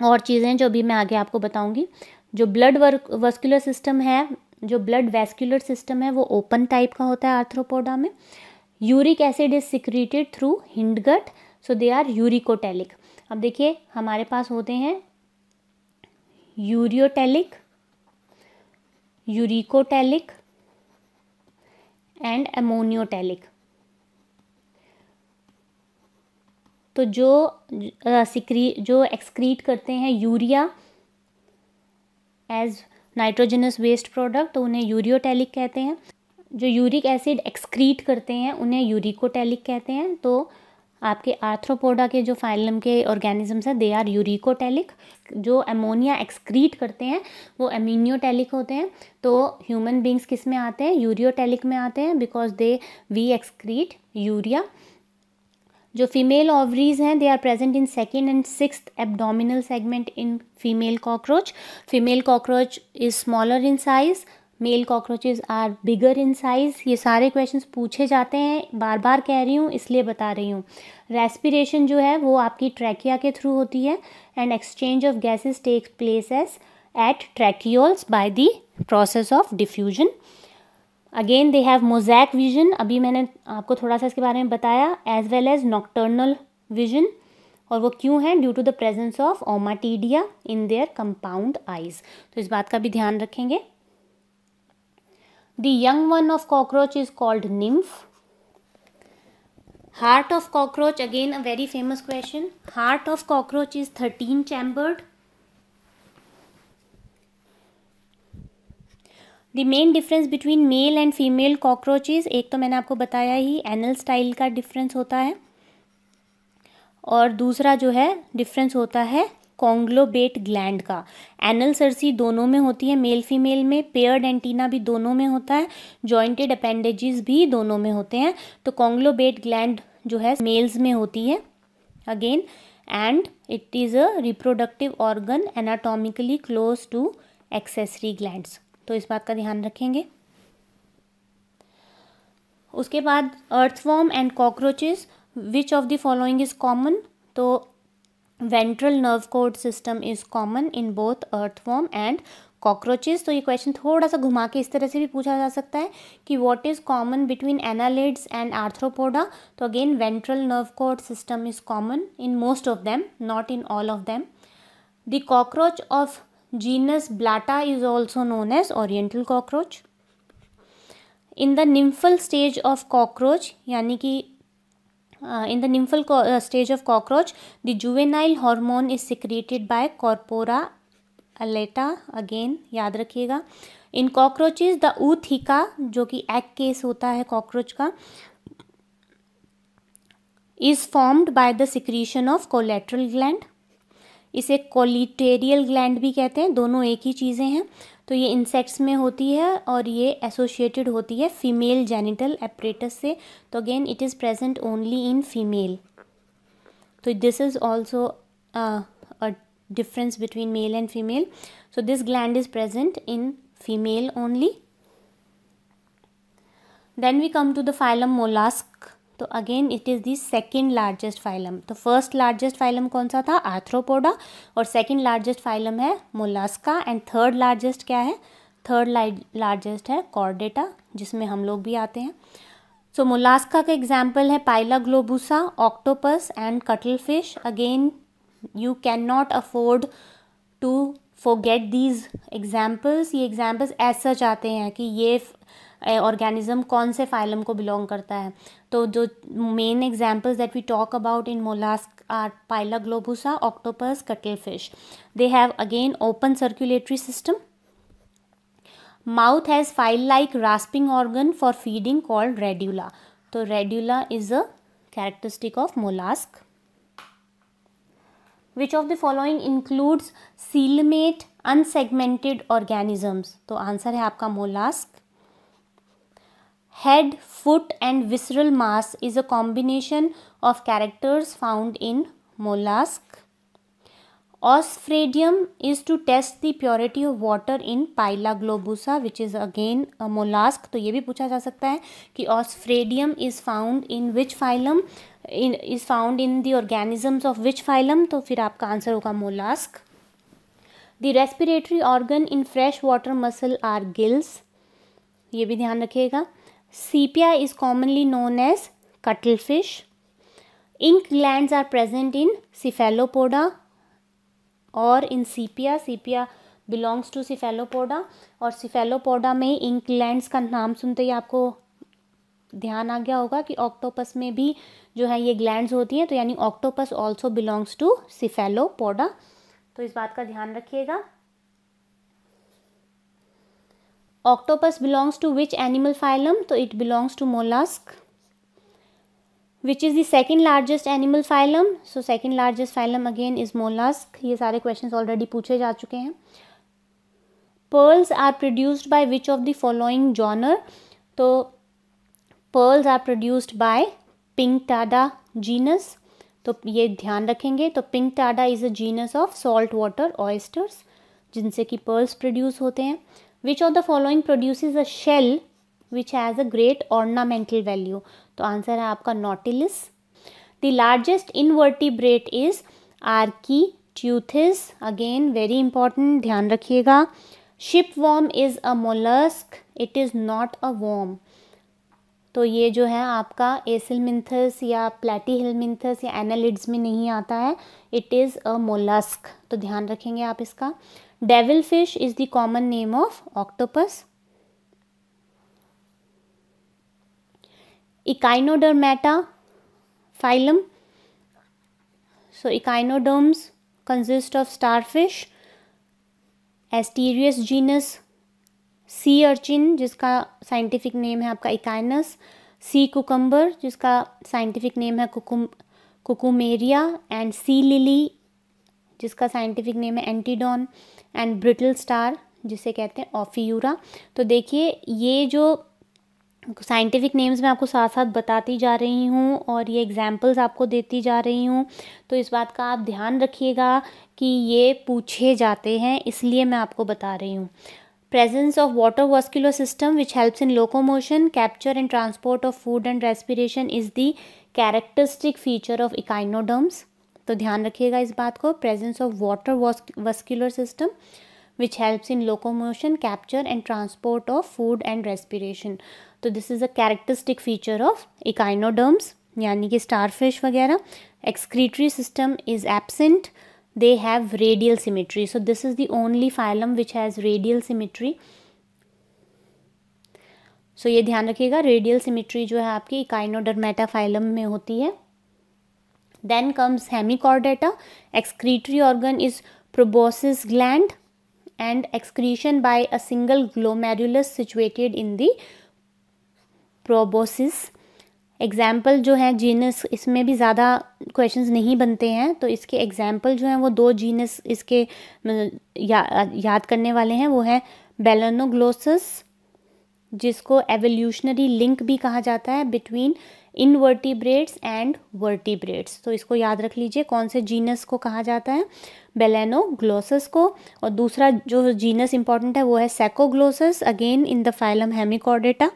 और चीज़ें जो भी मैं आगे आपको बताऊंगी. जो ब्लड वैस्कुलर सिस्टम है, जो ब्लड वैस्कुलर सिस्टम है वो ओपन टाइप का होता है आर्थ्रोपोडा में. Uric acid is secreted through hindgut, so they are uricotelic. अब देखिए हमारे पास होते हैं यूरियोटेलिक, यूरिकोटेलिक एंड एमोनियोटेलिक. तो जो एक्सक्रीट करते हैं urea as nitrogenous waste product, तो उन्हें यूरियोटेलिक कहते हैं. जो यूरिक एसिड एक्सक्रीट करते हैं उन्हें यूरिकोटेलिक कहते हैं. तो आपके आर्थ्रोपोडा के जो फाइलम के ऑर्गेनिजम्स हैं दे आर यूरिकोटेलिक. जो एमोनिया एक्सक्रीट करते हैं वो एमिनियोटेलिक होते हैं. तो ह्यूमन बींग्स किस में आते हैं? यूरियोटेलिक में आते हैं बिकॉज वी एक्सक्रीट यूरिया. जो फीमेल ओवरीज हैं they are present in second and sixth abdominal segment in female cockroach. Female cockroach is smaller in size, male cockroaches are bigger in size. ये सारे questions पूछे जाते हैं, बार बार कह रही हूँ इसलिए बता रही हूँ. रेस्पिरेशन जो है वो आपकी ट्रैकिया के थ्रू होती है and exchange of gases take place at tracheoles by the process of diffusion. Again they have mosaic vision, अभी मैंने आपको थोड़ा सा इसके बारे में बताया, as well as nocturnal vision. और वो क्यों है? Due to the presence of ommatidia in their compound eyes. तो इस बात का भी ध्यान रखेंगे. The young one of cockroach is called nymph. Heart of cockroach, again a very famous question. Heart of cockroach is 13 chambered. The main difference between male and female cockroaches, एक तो मैंने आपको बताया ही एनल स्टाइल का difference होता है, और दूसरा जो है डिफरेंस होता है कॉन्ग्लोबेट ग्लैंड का. एनल सरसी दोनों में होती है, मेल फीमेल में. पेयर्ड एंटीना भी दोनों में होता है, जॉइंटेड अपेंडेजेस भी दोनों में होते हैं. तो कॉन्ग्लोबेट ग्लैंड जो है मेल्स में होती है again, and it is a reproductive organ anatomically close to accessory glands. तो इस बात का ध्यान रखेंगे. उसके बाद earthworm and cockroaches, which of the following is common? तो ventral nerve cord system is common in both earthworm and cockroaches. तो ये क्वेश्चन थोड़ा सा घुमा के इस तरह से भी पूछा जा सकता है कि what is common between annelids and Arthropoda. तो again ventral nerve cord system is common in most of them, not in all of them. The cockroach of genus Blatta is also known as oriental cockroach. In the nymphal stage of cockroach, यानी कि in the nymphal stage of cockroach, the juvenile hormone is secreted by corpora aleta. Again याद रखिएगा. In cockroaches, the ootheca जो कि egg case होता है cockroach का, is formed by the secretion of collateral gland. इसे कोलिटेरियल ग्लैंड भी कहते हैं, दोनों एक ही चीज़ें हैं. तो ये इंसेक्ट्स में होती है और ये एसोसिएटेड होती है फीमेल जेनिटल एपरेटस से. तो again it is present only in female. तो this is also a difference between male and female. So this gland is present in female only. Then we come to the phylum mollusc. तो again it is the second largest phylum. तो first largest phylum कौन सा था? Arthropoda. और second largest phylum है Mollusca. And third largest क्या है? Third largest है कॉर्डेटा, जिसमें हम लोग भी आते हैं. सो मोलास्का का एग्जाम्पल है Pila globosa, octopus and cuttlefish. Again you can not afford to forget these examples. ये एग्जाम्पल्स ऐसा चाहते हैं कि ये ऑर्गेनिज्म कौन से फाइलम को बिलोंग करता है. तो जो main examples that we talk about in mollusc are Pila globosa, octopus, cuttlefish. They have again open circulatory system. Mouth has file like rasping organ for feeding called radula. तो radula is a characteristic of mollusc. Which of the following includes coelomate unsegmented organisms? तो answer है आपका mollusc. head, foot and visceral mass is a combination of characters found in mollusk. Osphradium is to test the purity of water in Pila globosa, which is again a mollusk. तो ये भी पूछा जा सकता है कि osphradium is found in which phylum, is found in the organisms of which phylum, तो फिर आपका आंसर होगा mollusk. The respiratory organ in fresh water mussel are gills, ये भी ध्यान रखिएगा. Sepia is commonly known as cuttlefish. Ink glands are present in cephalopoda और इन sepia, sepia belongs to cephalopoda और cephalopoda में ink glands का नाम सुनते ही आपको ध्यान आ गया होगा कि ऑक्टोपस में भी जो है ये ग्लैंड्स होती हैं, तो यानी octopus also belongs to cephalopoda, तो इस बात का ध्यान रखिएगा. Octopus belongs to which animal phylum, तो it belongs to mollusc. Which is the second largest animal phylum, so second largest phylum again is mollusc. ये सारे क्वेश्चंस ऑलरेडी पूछे जा चुके हैं. Pearls are produced by which of the following genre, तो pearls are produced by Pinctada genus, तो ये ध्यान रखेंगे. तो Pinctada is a genus of salt water oysters जिनसे कि पर्ल्स प्रोड्यूस होते हैं. Which of the following produces a shell which has a great ornamental value? तो आंसर है आपका nautilus. The largest invertebrate is Architeuthis. Again very important, ध्यान रखिएगा. Shipworm is a mollusk. It is not a worm. तो ये जो है आपका Acylminthus या Platyhelminthes या Annelids में नहीं आता है. It is a mollusk. तो ध्यान रखेंगे आप इसका. Devilfish is the common name of octopus. Echinodermata phylum. So echinoderms consist of starfish, Asterias genus, sea urchin जिसका scientific name है आपका Echinus, sea cucumber जिसका scientific name है Cucumaria, and sea lily जिसका scientific name है Antidone, and brittle star जिसे कहते हैं ऑफियूरा. तो देखिए ये जो साइंटिफिक नेम्स मैं आपको साथ साथ बताती जा रही हूँ और ये एग्जाम्पल्स आपको देती जा रही हूँ, तो इस बात का आप ध्यान रखिएगा कि ये पूछे जाते हैं, इसलिए मैं आपको बता रही हूँ. Presence of water vascular system which helps in locomotion, capture and transport of food and respiration is the characteristic feature of echinoderms. तो ध्यान रखिएगा इस बात को, presence of water vascular system which helps in locomotion, capture and transport of food and respiration. तो this is a characteristic feature of echinoderms यानी कि starfish वगैरह. Excretory system is absent, they have radial symmetry, so this is the only phylum which has radial symmetry. So ये ध्यान रखिएगा, radial symmetry जो है आपकी इकाइनोडर्मेटा फाइलम में होती है. Then comes hemichordata. Excretory organ is proboscis gland, and excretion by a single glomerulus situated in the proboscis. Example जो है genus, इसमें भी ज़्यादा questions नहीं बनते हैं, तो इसके example जो हैं वो दो genus इसके याद करने वाले हैं. वो है Balanoglossus, जिसको evolutionary link भी कहा जाता है between इनवर्टिब्रेट्स एंड वर्टिब्रेट्स, तो इसको याद रख लीजिए कौन से जीनस को कहा जाता है, Balanoglossus को. और दूसरा जो जीनस इंपॉर्टेंट है वो है Sacoglossus, again in the phylum hemichordata.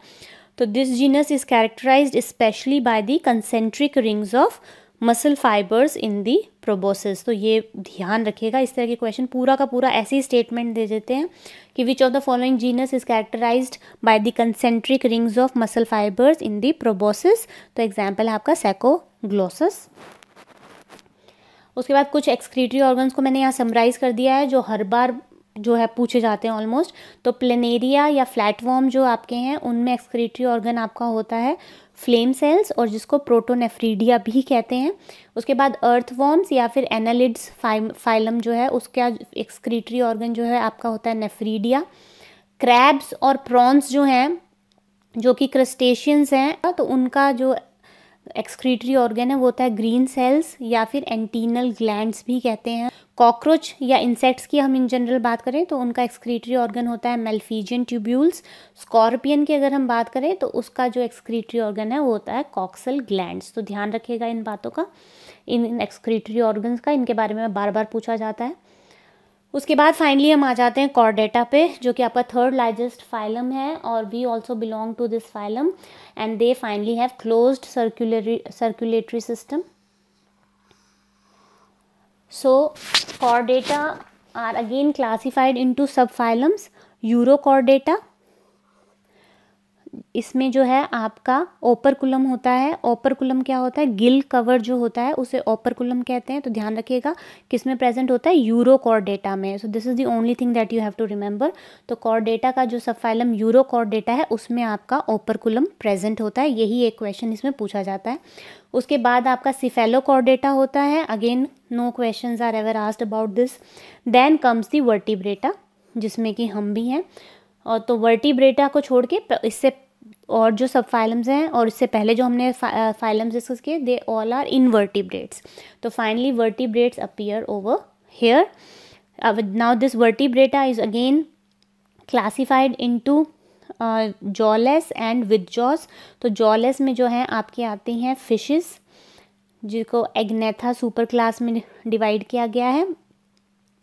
तो this genus is characterised specially by the concentric rings of muscle fibres in the प्रोबोसिस. तो ये ध्यान रखिएगा, इस तरह के क्वेश्चन पूरा का पूरा ऐसे ही स्टेटमेंट दे देते हैं कि which of the following genus is characterised by the concentric rings of muscle fibres in the प्रोबोसिस. तो एग्जाम्पल है आपका Sacoglossus. उसके बाद कुछ एक्सक्रीटरी ऑर्गन्स को मैंने यहाँ समराइज कर दिया है जो हर बार जो है पूछे जाते हैं ऑलमोस्ट. तो प्लेनेरिया या फ्लैटवॉर्म जो आपके हैं उनमें एक्सक्रीटरी ऑर्गन आपका होता है फ्लेम सेल्स, और जिसको प्रोटोनेफ्रीडिया भी कहते हैं. उसके बाद अर्थवॉर्म्स या फिर एनालिड्स फाइलम जो है उसका एक्सक्रीटरी ऑर्गन जो है आपका होता है नेफ्रीडिया. क्रैब्स और प्रॉन्स जो हैं जो कि क्रस्टेशियंस हैं, तो उनका जो एक्सक्रीटरी ऑर्गन है वो होता है ग्रीन सेल्स या फिर एंटीनल ग्लैंड्स भी कहते हैं. कॉकरोच या इंसेक्ट्स की हम इन जनरल बात करें तो उनका एक्सक्रीटरी ऑर्गन होता है मेल्फीजियन ट्यूब्यूल्स। स्कॉर्पियन की अगर हम बात करें तो उसका जो एक्सक्रीटरी ऑर्गन है वो होता है कॉक्सल ग्लैंड्स। तो ध्यान रखिएगा इन बातों का, इन एक्सक्रीटरी ऑर्गन्स का, इनके बारे में बार बार पूछा जाता है। उसके बाद फाइनली हम आ जाते हैं कॉर्डेटा पे, जो कि आपका थर्ड लार्जेस्ट फाइलम है और we also belong to this phylum and they finally have closed circulatory system. So chordata are again classified into subphylums, urochordata, इसमें जो है आपका ओपरकुलम होता है। ओपरकुलम क्या होता है? गिल कवर जो होता है उसे ओपरकुलम कहते हैं। तो ध्यान रखिएगा किसमें प्रेजेंट होता है? यूरोकॉर्डेटा में। So this is the only thing that you have to remember. तो कॉर्डेटा का जो सबफाइलम यूरोकॉर्डेटा है उसमें आपका ओपरकुलम प्रेजेंट होता है, यही एक क्वेश्चन इसमें पूछा जाता है। उसके बाद आपका सिफेलोकॉर्डेटा होता है, again no questions are ever asked about this. Then comes the vertebrata जिसमें कि हम भी हैं, और तो वर्टिब्रेटा को छोड़ के इससे और जो सब फाइलम्स हैं और इससे पहले जो हमने फाइलम्स डिस्कस किए दे ऑल आर इनवर्टिब्रेट्स। तो finally vertebrates appear over here. Now this vertebrata is again classified into jawless and with jaws. तो जॉलेस में जो है आपके आती हैं फिशेस, जिसको एग्नेथा सुपर क्लास में डिवाइड किया गया है,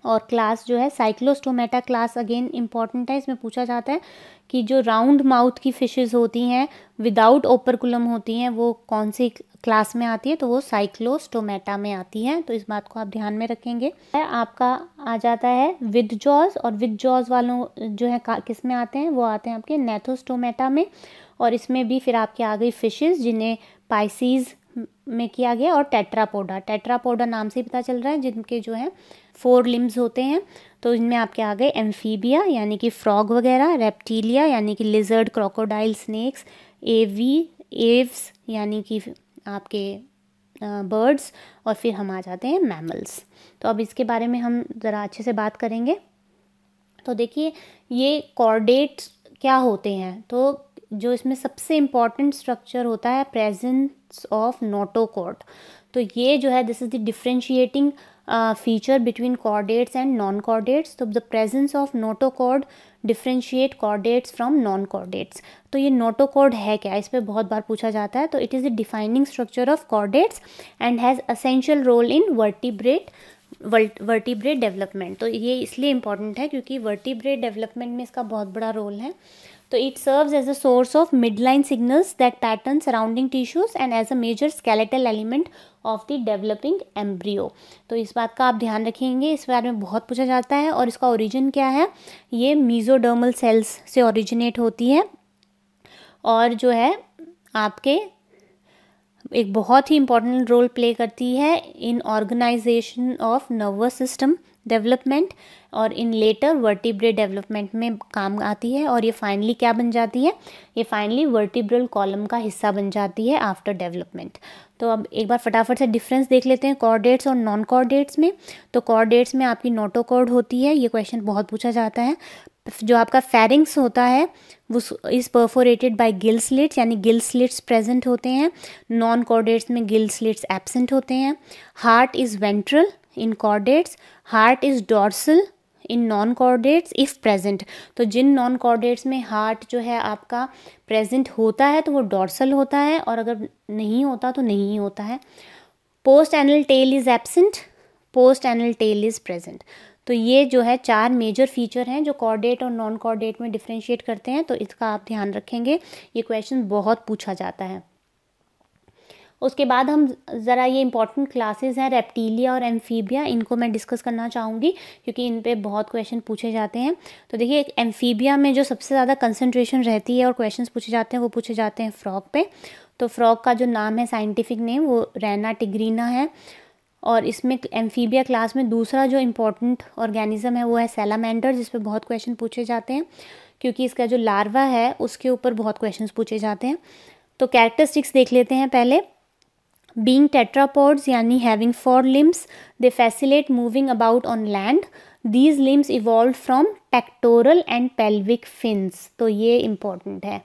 और क्लास जो है साइक्लोस्टोमेटा क्लास अगेन इम्पॉर्टेंट है। इसमें पूछा जाता है कि जो राउंड माउथ की फिशेस होती हैं विदाउट ओपरकुलम होती हैं वो कौन सी क्लास में आती है, तो वो साइक्लोस्टोमेटा में आती है। तो इस बात को आप ध्यान में रखेंगे। आपका आ जाता है विद जॉज, और विद जॉज वालों जो है किस में आते हैं? वो आते हैं आपके नेथोस्टोमेटा में, और इसमें भी फिर आपके आ गई फिशेज जिन्हें पाइसीज में किया गया, और टेट्रापोडा। टेट्रापोडा नाम से ही पता चल रहा है, जिनके जो है 4 लिम्स होते हैं। तो इनमें आपके आ गए एम्फीबिया यानी कि फ्रॉग वगैरह, रेप्टिलिया यानी कि लिजर्ड, क्रोकोडाइल, स्नेक्स, एव्स यानी कि आपके बर्ड्स, और फिर हम आ जाते हैं मैमल्स। तो अब इसके बारे में हम ज़रा अच्छे से बात करेंगे। तो देखिए ये कॉर्डेट क्या होते हैं, तो जो इसमें सबसे इम्पॉर्टेंट स्ट्रक्चर होता है प्रेजेंस ऑफ नोटोकॉर्ड। तो ये जो है this is the differentiating feature between chordates and non chordates. तो the presence of नोटोकॉर्ड differentiate chordates from non chordates. तो ये नोटोकॉर्ड है क्या, इस पर बहुत बार पूछा जाता है। तो it is the defining structure of chordates and has essential role in vertebrate development. तो ये इसलिए इम्पॉर्टेंट है क्योंकि वर्टिब्रेट डेवलपमेंट में इसका बहुत बड़ा रोल है। तो it serves as a source of midline signals that pattern surrounding tissues and as a major skeletal element of the developing embryo. तो इस बात का आप ध्यान रखेंगे, इस बारे में बहुत पूछा जाता है। और इसका ओरिजिन क्या है? ये मीजोडर्मल सेल्स से ओरिजिनेट होती है, और जो है आपके एक बहुत ही इम्पॉर्टेंट रोल प्ले करती है in organisation of nervous system development, और इन लेटर वर्टिब्रेट डेवलपमेंट में काम आती है। और ये फाइनली क्या बन जाती है? ये फाइनली वर्टिब्रल कॉलम का हिस्सा बन जाती है आफ्टर डेवलपमेंट। तो अब एक बार फटाफट से डिफरेंस देख लेते हैं कॉर्डेट्स और नॉन कॉर्डेट्स में। तो कॉर्डेट्स में आपकी नोटोकॉर्ड होती है, ये क्वेश्चन बहुत पूछा जाता है। जो आपका फेरिंग्स होता है वो is perforated by gill slits, यानी गिल स्लिट्स प्रेजेंट होते हैं। नॉन कॉर्डेट्स में गिल स्लिट्स एब्सेंट होते हैं। Heart is ventral in chordates, heart is dorsal in non chordates if present. तो जिन नॉन कॉर्डेट्स में हार्ट जो है आपका प्रेजेंट होता है तो वो डॉर्सल होता है, और अगर नहीं होता तो नहीं होता है। Post anal tail is absent, post anal tail is present. तो ये जो है 4 मेजर फीचर हैं जो कॉर्डेट और नॉन कॉर्डेट में डिफ्रेंशिएट करते हैं। तो इसका आप ध्यान रखेंगे, ये क्वेश्चन बहुत पूछा जाता है। उसके बाद हम ज़रा ये इंपॉर्टेंट क्लासेस हैं रेप्टिलिया और एम्फीबिया, इनको मैं डिस्कस करना चाहूँगी क्योंकि इन पे बहुत क्वेश्चन पूछे जाते हैं। तो देखिए एम्फीबिया में जो सबसे ज़्यादा कंसंट्रेशन रहती है और क्वेश्चंस पूछे जाते हैं वो पूछे जाते हैं फ्रॉग पे। तो फ्रॉग का जो नाम है साइंटिफिक नेम वो रैना टिग्रीना है, और इसमें एम्फीबिया क्लास में दूसरा जो इम्पॉर्टेंट ऑर्गेनिज्म है वो है सैलामेंडर, जिस पर बहुत क्वेश्चन पूछे जाते हैं क्योंकि इसका जो लार्वा है उसके ऊपर बहुत क्वेश्चन पूछे जाते हैं। तो कैरेक्टरिस्टिक्स देख लेते हैं पहले। Being tetrapods, yani having 4 limbs, they facilitate moving about on land. These limbs evolved from pectoral and pelvic fins. तो ये important है।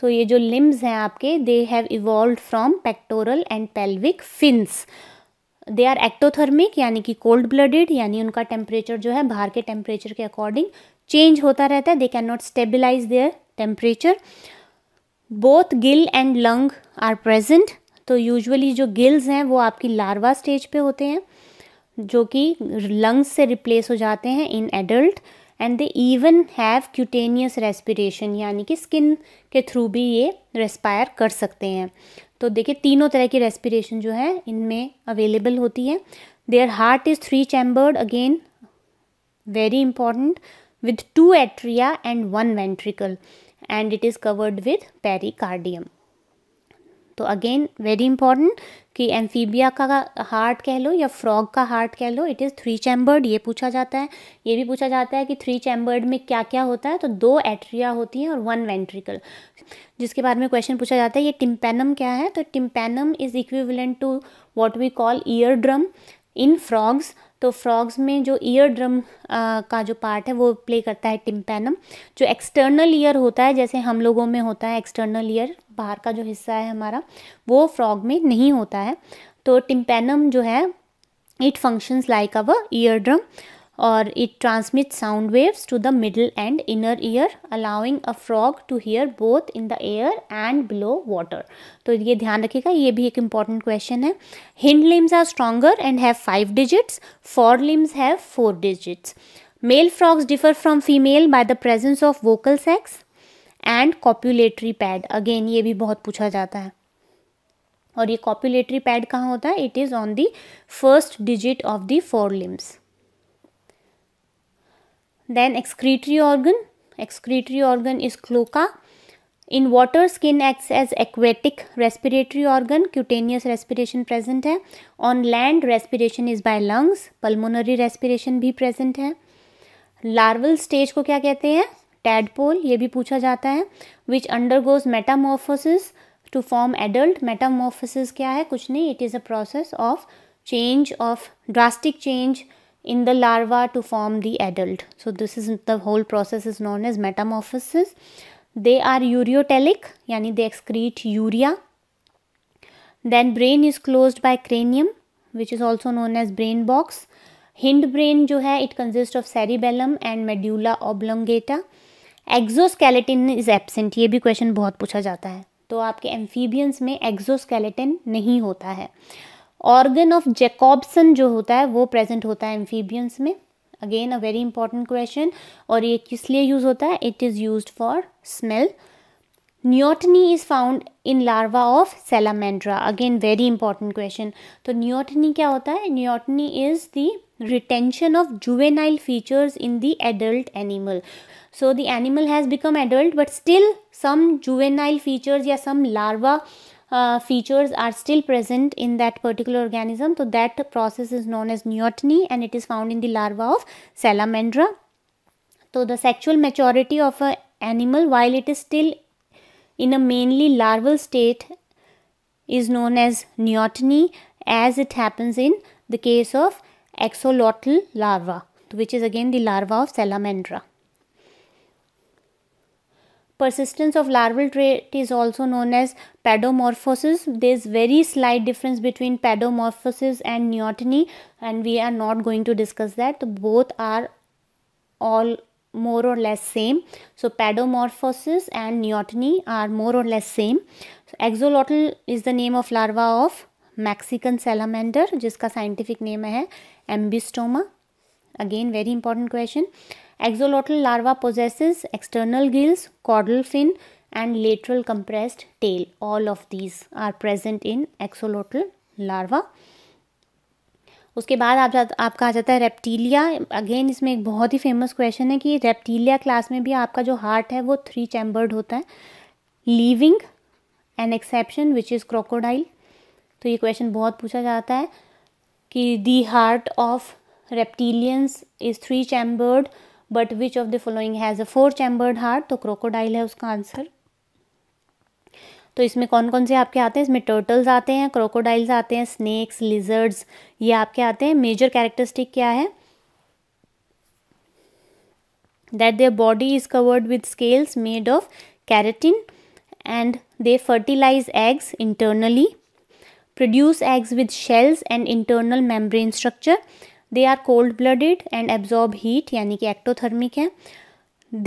So ये जो limbs हैं आपके they have evolved from pectoral and pelvic fins. They are ectothermic यानी कि cold blooded, यानी उनका टेम्परेचर जो है बाहर के टेम्परेचर के अकॉर्डिंग चेंज होता रहता है. They can not stabilise their temperature. Both gill and lung are present. तो यूजुअली जो गिल्स हैं वो आपकी लार्वा स्टेज पे होते हैं जो कि लंग्स से रिप्लेस हो जाते हैं in adult. And they even have cutaneous respiration, यानी कि स्किन के थ्रू भी ये रेस्पायर कर सकते हैं. तो देखिए तीनों तरह की रेस्पिरेशन जो है इनमें अवेलेबल होती है. Their heart is 3 chambered, again very important, with 2 atria and 1 ventricle, and it is covered with pericardium. तो अगेन वेरी इंपॉर्टेंट कि एम्फीबिया का हार्ट कह लो या फ्रॉग का हार्ट कह लो, इट इज़ 3 चैम्बर्ड. ये पूछा जाता है, ये भी पूछा जाता है कि 3 चैम्बर्ड में क्या क्या होता है. तो 2 एट्रिया होती हैं और 1 वेंट्रिकल, जिसके बारे में क्वेश्चन पूछा जाता है ये टिम्पैनम क्या है. तो tympanum is equivalent to what we call ear drum in frogs. तो फ्रॉग्स में जो ईयर ड्रम का जो पार्ट है वो प्ले करता है टिम्पैनम. जो एक्सटर्नल ईयर होता है, जैसे हम लोगों में होता है एक्सटर्नल ईयर, बाहर का जो हिस्सा है हमारा, वो फ्रॉग में नहीं होता है. तो टिम्पैनम जो है it functions like our ear drum और it transmit sound waves to the middle and inner ear, allowing a frog to hear both in the air and below water. तो ये ध्यान रखिएगा, ये भी एक इम्पॉर्टेंट क्वेश्चन है. Hind limbs are stronger and have 5 digits, fore limbs have 4 digits. Male frogs differ from female by the presence of vocal sacs and copulatory pad. Again ये भी बहुत पूछा जाता है. और ये कॉप्यूलेटरी पैड कहाँ होता है? It is on the 1st digit of the 4 limbs. Then excretory organ. Excretory organ is cloaca. In water, skin acts as aquatic respiratory organ. Cutaneous respiration present है. On land, respiration is by lungs. Pulmonary respiration भी present है. Larval stage को क्या कहते हैं? Tadpole. ये भी पूछा जाता है. Which undergoes metamorphosis to form adult. Metamorphosis क्या है? कुछ नहीं. It is a process of change, of drastic change in the larva to form the adult. So this is the whole process is known as metamorphosis. They are ureotelic, yani they excrete urea. Then brain is closed by cranium, which is also known as brain box. Hind brain जो है it consists of cerebellum and medulla oblongata. Exoskeleton is absent. ये भी question बहुत पूछा जाता है. तो आपके amphibians में exoskeleton नहीं होता है. ऑर्गन ऑफ जैकॉब्सन जो होता है वो प्रेजेंट होता है एम्फीबियंस में. Again a very important question. और ये किस लिए यूज़ होता है? It is used for smell. Neoteny is found in larva of salamandra. Again very important question. तो नियोटनी क्या होता है? Neoteny is the retention of juvenile features in the adult animal. So the animal has become adult but still some juvenile features या some larva features are still present in that particular organism. So that process is known as neoteny and it is found in the larva of salamandra. So the sexual maturity of an animal while it is still in a mainly larval state is known as neoteny, as it happens in the case of axolotl larva, which is again the larva of salamandra. Persistence of larval trait is also known as paedomorphosis. There is very slight difference between paedomorphosis and neoteny, and we are not going to discuss that. Both are all more or less same. So paedomorphosis and neoteny are more or less same. So, axolotl is the name of larva of Mexican salamander, जिसका scientific name है ambystoma. Again very important question. एक्सोलोटल larva possesses external gills, caudal fin and lateral compressed tail. All of these are present in एक्सोलोटल larva. उसके बाद आपका आ जाता है Reptilia. Again इसमें एक बहुत ही फेमस क्वेश्चन है कि रेप्टीलिया क्लास में भी आपका जो हार्ट है वो 3 चैम्बर्ड होता है, leaving an exception which is crocodile. तो ये क्वेश्चन बहुत पूछा जाता है कि the heart of reptilians is 3 chambered but which of the following has a 4 chambered heart. तो क्रोकोडाइल है उसका आंसर. तो इसमें कौन कौन से आपके आते हैं? इसमें टर्टल्स आते हैं, क्रोकोडाइल्स आते हैं, स्नेक्स, लिजर्ड्स, ये आपके आते हैं. मेजर कैरेक्टरिस्टिक क्या है? That their body is covered with scales made of keratin and they fertilise eggs internally. produce eggs with shells and internal membrane structure. They are cold blooded and absorb heat, यानी कि ectothermic हैं.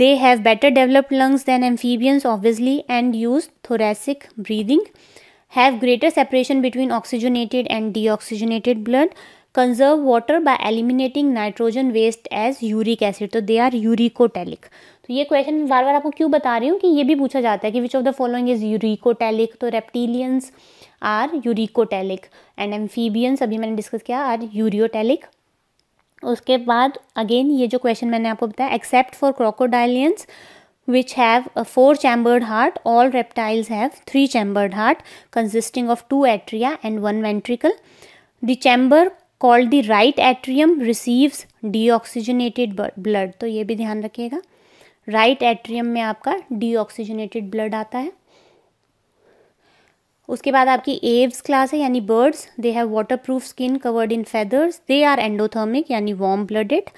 They have better developed lungs than amphibians obviously and use thoracic breathing. Have greater separation between oxygenated and deoxygenated blood. Conserve water by eliminating nitrogen waste as uric acid. तो they are uricotelic. तो ये question बार बार आपको क्यों बता रही हूँ कि ये भी पूछा जाता है कि which of the following is uricotelic. तो reptilians are uricotelic and amphibians अभी मैंने डिस्कस किया are uriotelic. उसके बाद अगेन ये जो क्वेश्चन मैंने आपको बताया, except for crocodilians which have a 4-chambered heart, all reptiles have 3-chambered heart consisting of 2 atria and 1 ventricle. The chamber called the right atrium receives deoxygenated blood. तो ये भी ध्यान रखिएगा, right atrium में आपका deoxygenated blood आता है. उसके बाद आपकी एव्स क्लास है यानी birds. They have waterproof skin covered in feathers. They are endothermic यानी warm blooded.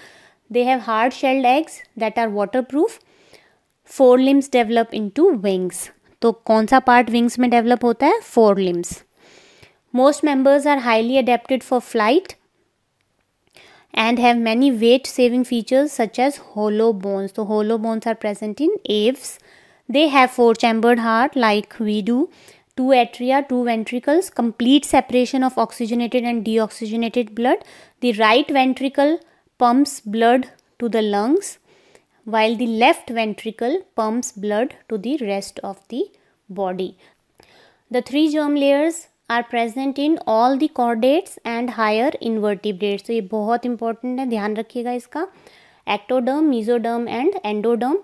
They have hard shelled eggs that are waterproof. Fore limbs develop into wings. तो कौन सा पार्ट विंग्स में डेवलप होता four limbs. Most members are highly adapted for flight and have many weight-saving features such as hollow bones. So hollow bones are present in apes. They have four-chambered heart like we do, two atria, two ventricles, complete separation of oxygenated and deoxygenated blood. The right ventricle pumps blood to the lungs, while the left ventricle pumps blood to the rest of the body. The 3 germ layers are present in all the chordates and higher invertebrates. So ये बहुत important है, ध्यान रखिएगा इसका. Ectoderm, mesoderm and endoderm.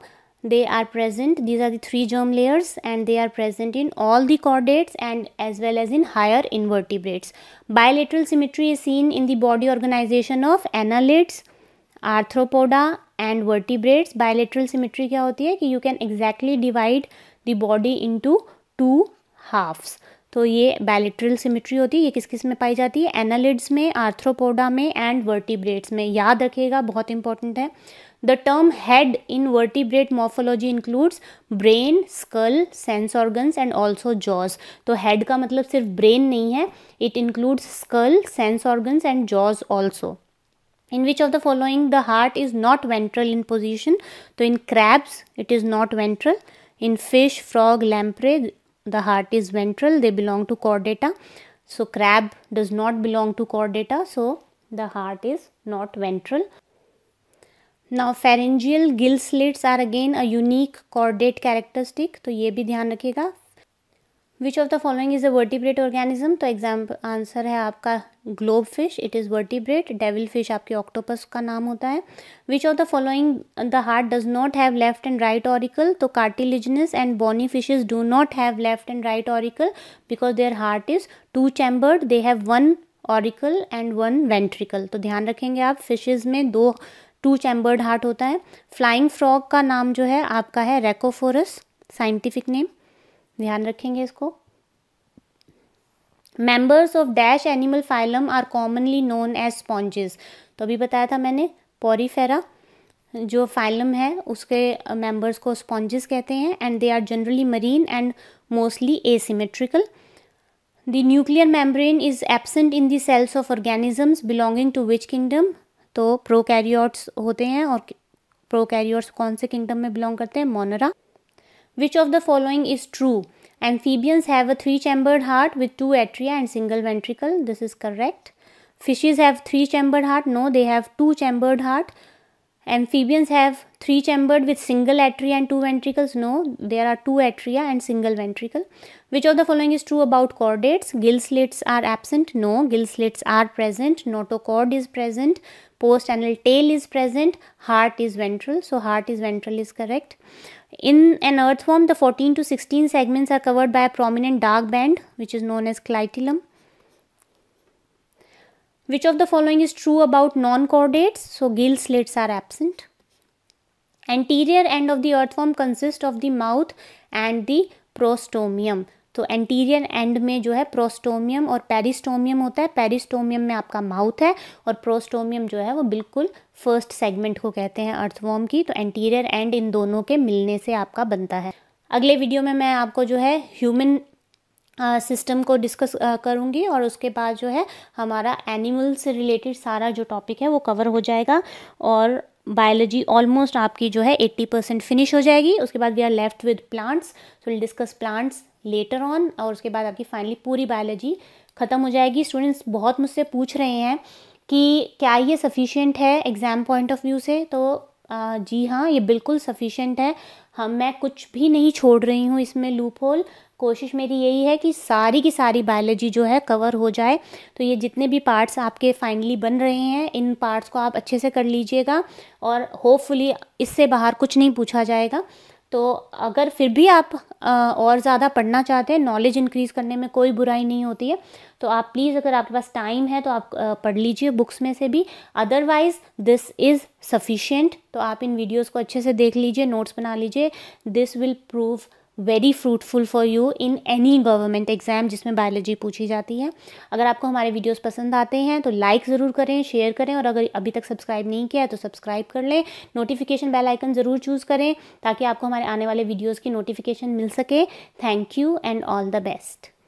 They are present. These are the 3 germ layers, and they are present in all the chordates and as well as in higher invertebrates. Bilateral symmetry is seen in the body organization of annelids, arthropoda, and vertebrates. Bilateral symmetry क्या होती है कि you can exactly divide the body into 2 halves. तो ये bilateral symmetry होती है. ये किस किस में पाई जाती है? Annelids में, arthropoda में and vertebrates में. याद रखिएगा, बहुत important है. The term head in vertebrate morphology includes brain, skull, sense organs and also jaws. तो head का मतलब सिर्फ brain नहीं है, it includes skull, sense organs and jaws also. In which of the following the heart is not ventral in position? तो in crabs it is not ventral. In fish, frog, lamprey the heart is ventral. They belong to chordata. So crab does not belong to chordata. So the heart is not ventral. Now pharyngeal gill slits are again a unique chordate characteristic. तो ये भी ध्यान रखिएगा. Which of the following is a vertebrate organism? तो example answer है आपका globe fish. It is vertebrate. Devil fish आपके octopus का नाम होता है. Which of the following the heart does not have left and right auricle? तो cartilaginous and bony fishes do not have left and right auricle because their heart is 2-chambered. They have 1 auricle and 1 ventricle. तो ध्यान रखेंगे आप, fishes में 2-chambered heart होता है. Flying frog का नाम जो है आपका है रैकोफोरस, साइंटिफिक नेम, ध्यान रखेंगे इसको. Members of dash animal phylum are commonly known as sponges. तो अभी बताया था मैंने, पोरीफेरा जो फाइलम है उसके मेंबर्स को स्पॉन्जेस कहते हैं and they are generally marine and mostly asymmetrical. The nuclear membrane is absent in the cells of organisms belonging to which kingdom. तो प्रोकैरियोट्स होते हैं, और प्रोकैरियोट्स कौन से किंगडम में बिलोंग करते हैं? मोनेरा. Which of the following is true? Amphibians have a 3-chambered heart with 2 atria and single ventricle. This is correct. Fishes have 3-chambered heart. No, they have 2-chambered heart. Amphibians have 3-chambered with single atria and 2 ventricles. No, there are 2 atria and single ventricle. Which of the following is true about chordates? Gill slits are absent. No, gill slits are present. नोटोकॉर्ड is present. Post anal tail is present. Heart is ventral, so heart is ventral is correct. In an earthworm, the 14 to 16 segments are covered by a prominent dark band, which is known as clitellum. Which of the following is true about non-chordates? So gill slits are absent. Anterior end of the earthworm consists of the mouth and the prostomium. तो anterior end में जो है prostomium और peristomium होता है. Peristomium में आपका mouth है और प्रोस्टोमियम जो है वो बिल्कुल फर्स्ट सेगमेंट को कहते हैं अर्थवॉर्म की. तो एंटीरियर एंड इन दोनों के मिलने से आपका बनता है. अगले वीडियो में मैं आपको जो है ह्यूमन सिस्टम को डिस्कस करूँगी और उसके बाद जो है हमारा एनिमल से रिलेटेड सारा जो टॉपिक है वो कवर हो जाएगा और बायोलॉजी ऑलमोस्ट आपकी जो है 80% फिनिश हो जाएगी। उसके बाद we are left with plants, so will discuss plants later on और उसके बाद आपकी फाइनली पूरी बायोलॉजी ख़त्म हो जाएगी। स्टूडेंट्स बहुत मुझसे पूछ रहे हैं कि क्या ये सफिशिएंट है एग्ज़ाम पॉइंट ऑफ व्यू से, तो जी हाँ ये बिल्कुल सफिशिएंट है। मैं कुछ भी नहीं छोड़ रही हूँ इसमें लूप होल। कोशिश मेरी यही है कि सारी की सारी बायोलॉजी जो है कवर हो जाए। तो ये जितने भी पार्ट्स आपके फाइनली बन रहे हैं इन पार्ट्स को आप अच्छे से कर लीजिएगा और होपफुली इससे बाहर कुछ नहीं पूछा जाएगा। तो अगर फिर भी आप और ज़्यादा पढ़ना चाहते हैं, नॉलेज इंक्रीज़ करने में कोई बुराई नहीं होती है, तो आप प्लीज़ अगर आपके पास टाइम है तो आप पढ़ लीजिए बुक्स में से भी, अदरवाइज़ दिस इज़ सफिशिएंट। तो आप इन वीडियोस को अच्छे से देख लीजिए, नोट्स बना लीजिए, this will prove very fruitful for you in any government exam जिसमें बायोलॉजी पूछी जाती है। अगर आपको हमारे वीडियोस पसंद आते हैं तो लाइक ज़रूर करें, शेयर करें और अगर अभी तक सब्सक्राइब नहीं किया है तो सब्सक्राइब कर लें। नोटिफिकेशन बेल आइकन ज़रूर चूज़ करें ताकि आपको हमारे आने वाले वीडियोस की नोटिफिकेशन मिल सके। Thank you and all the best.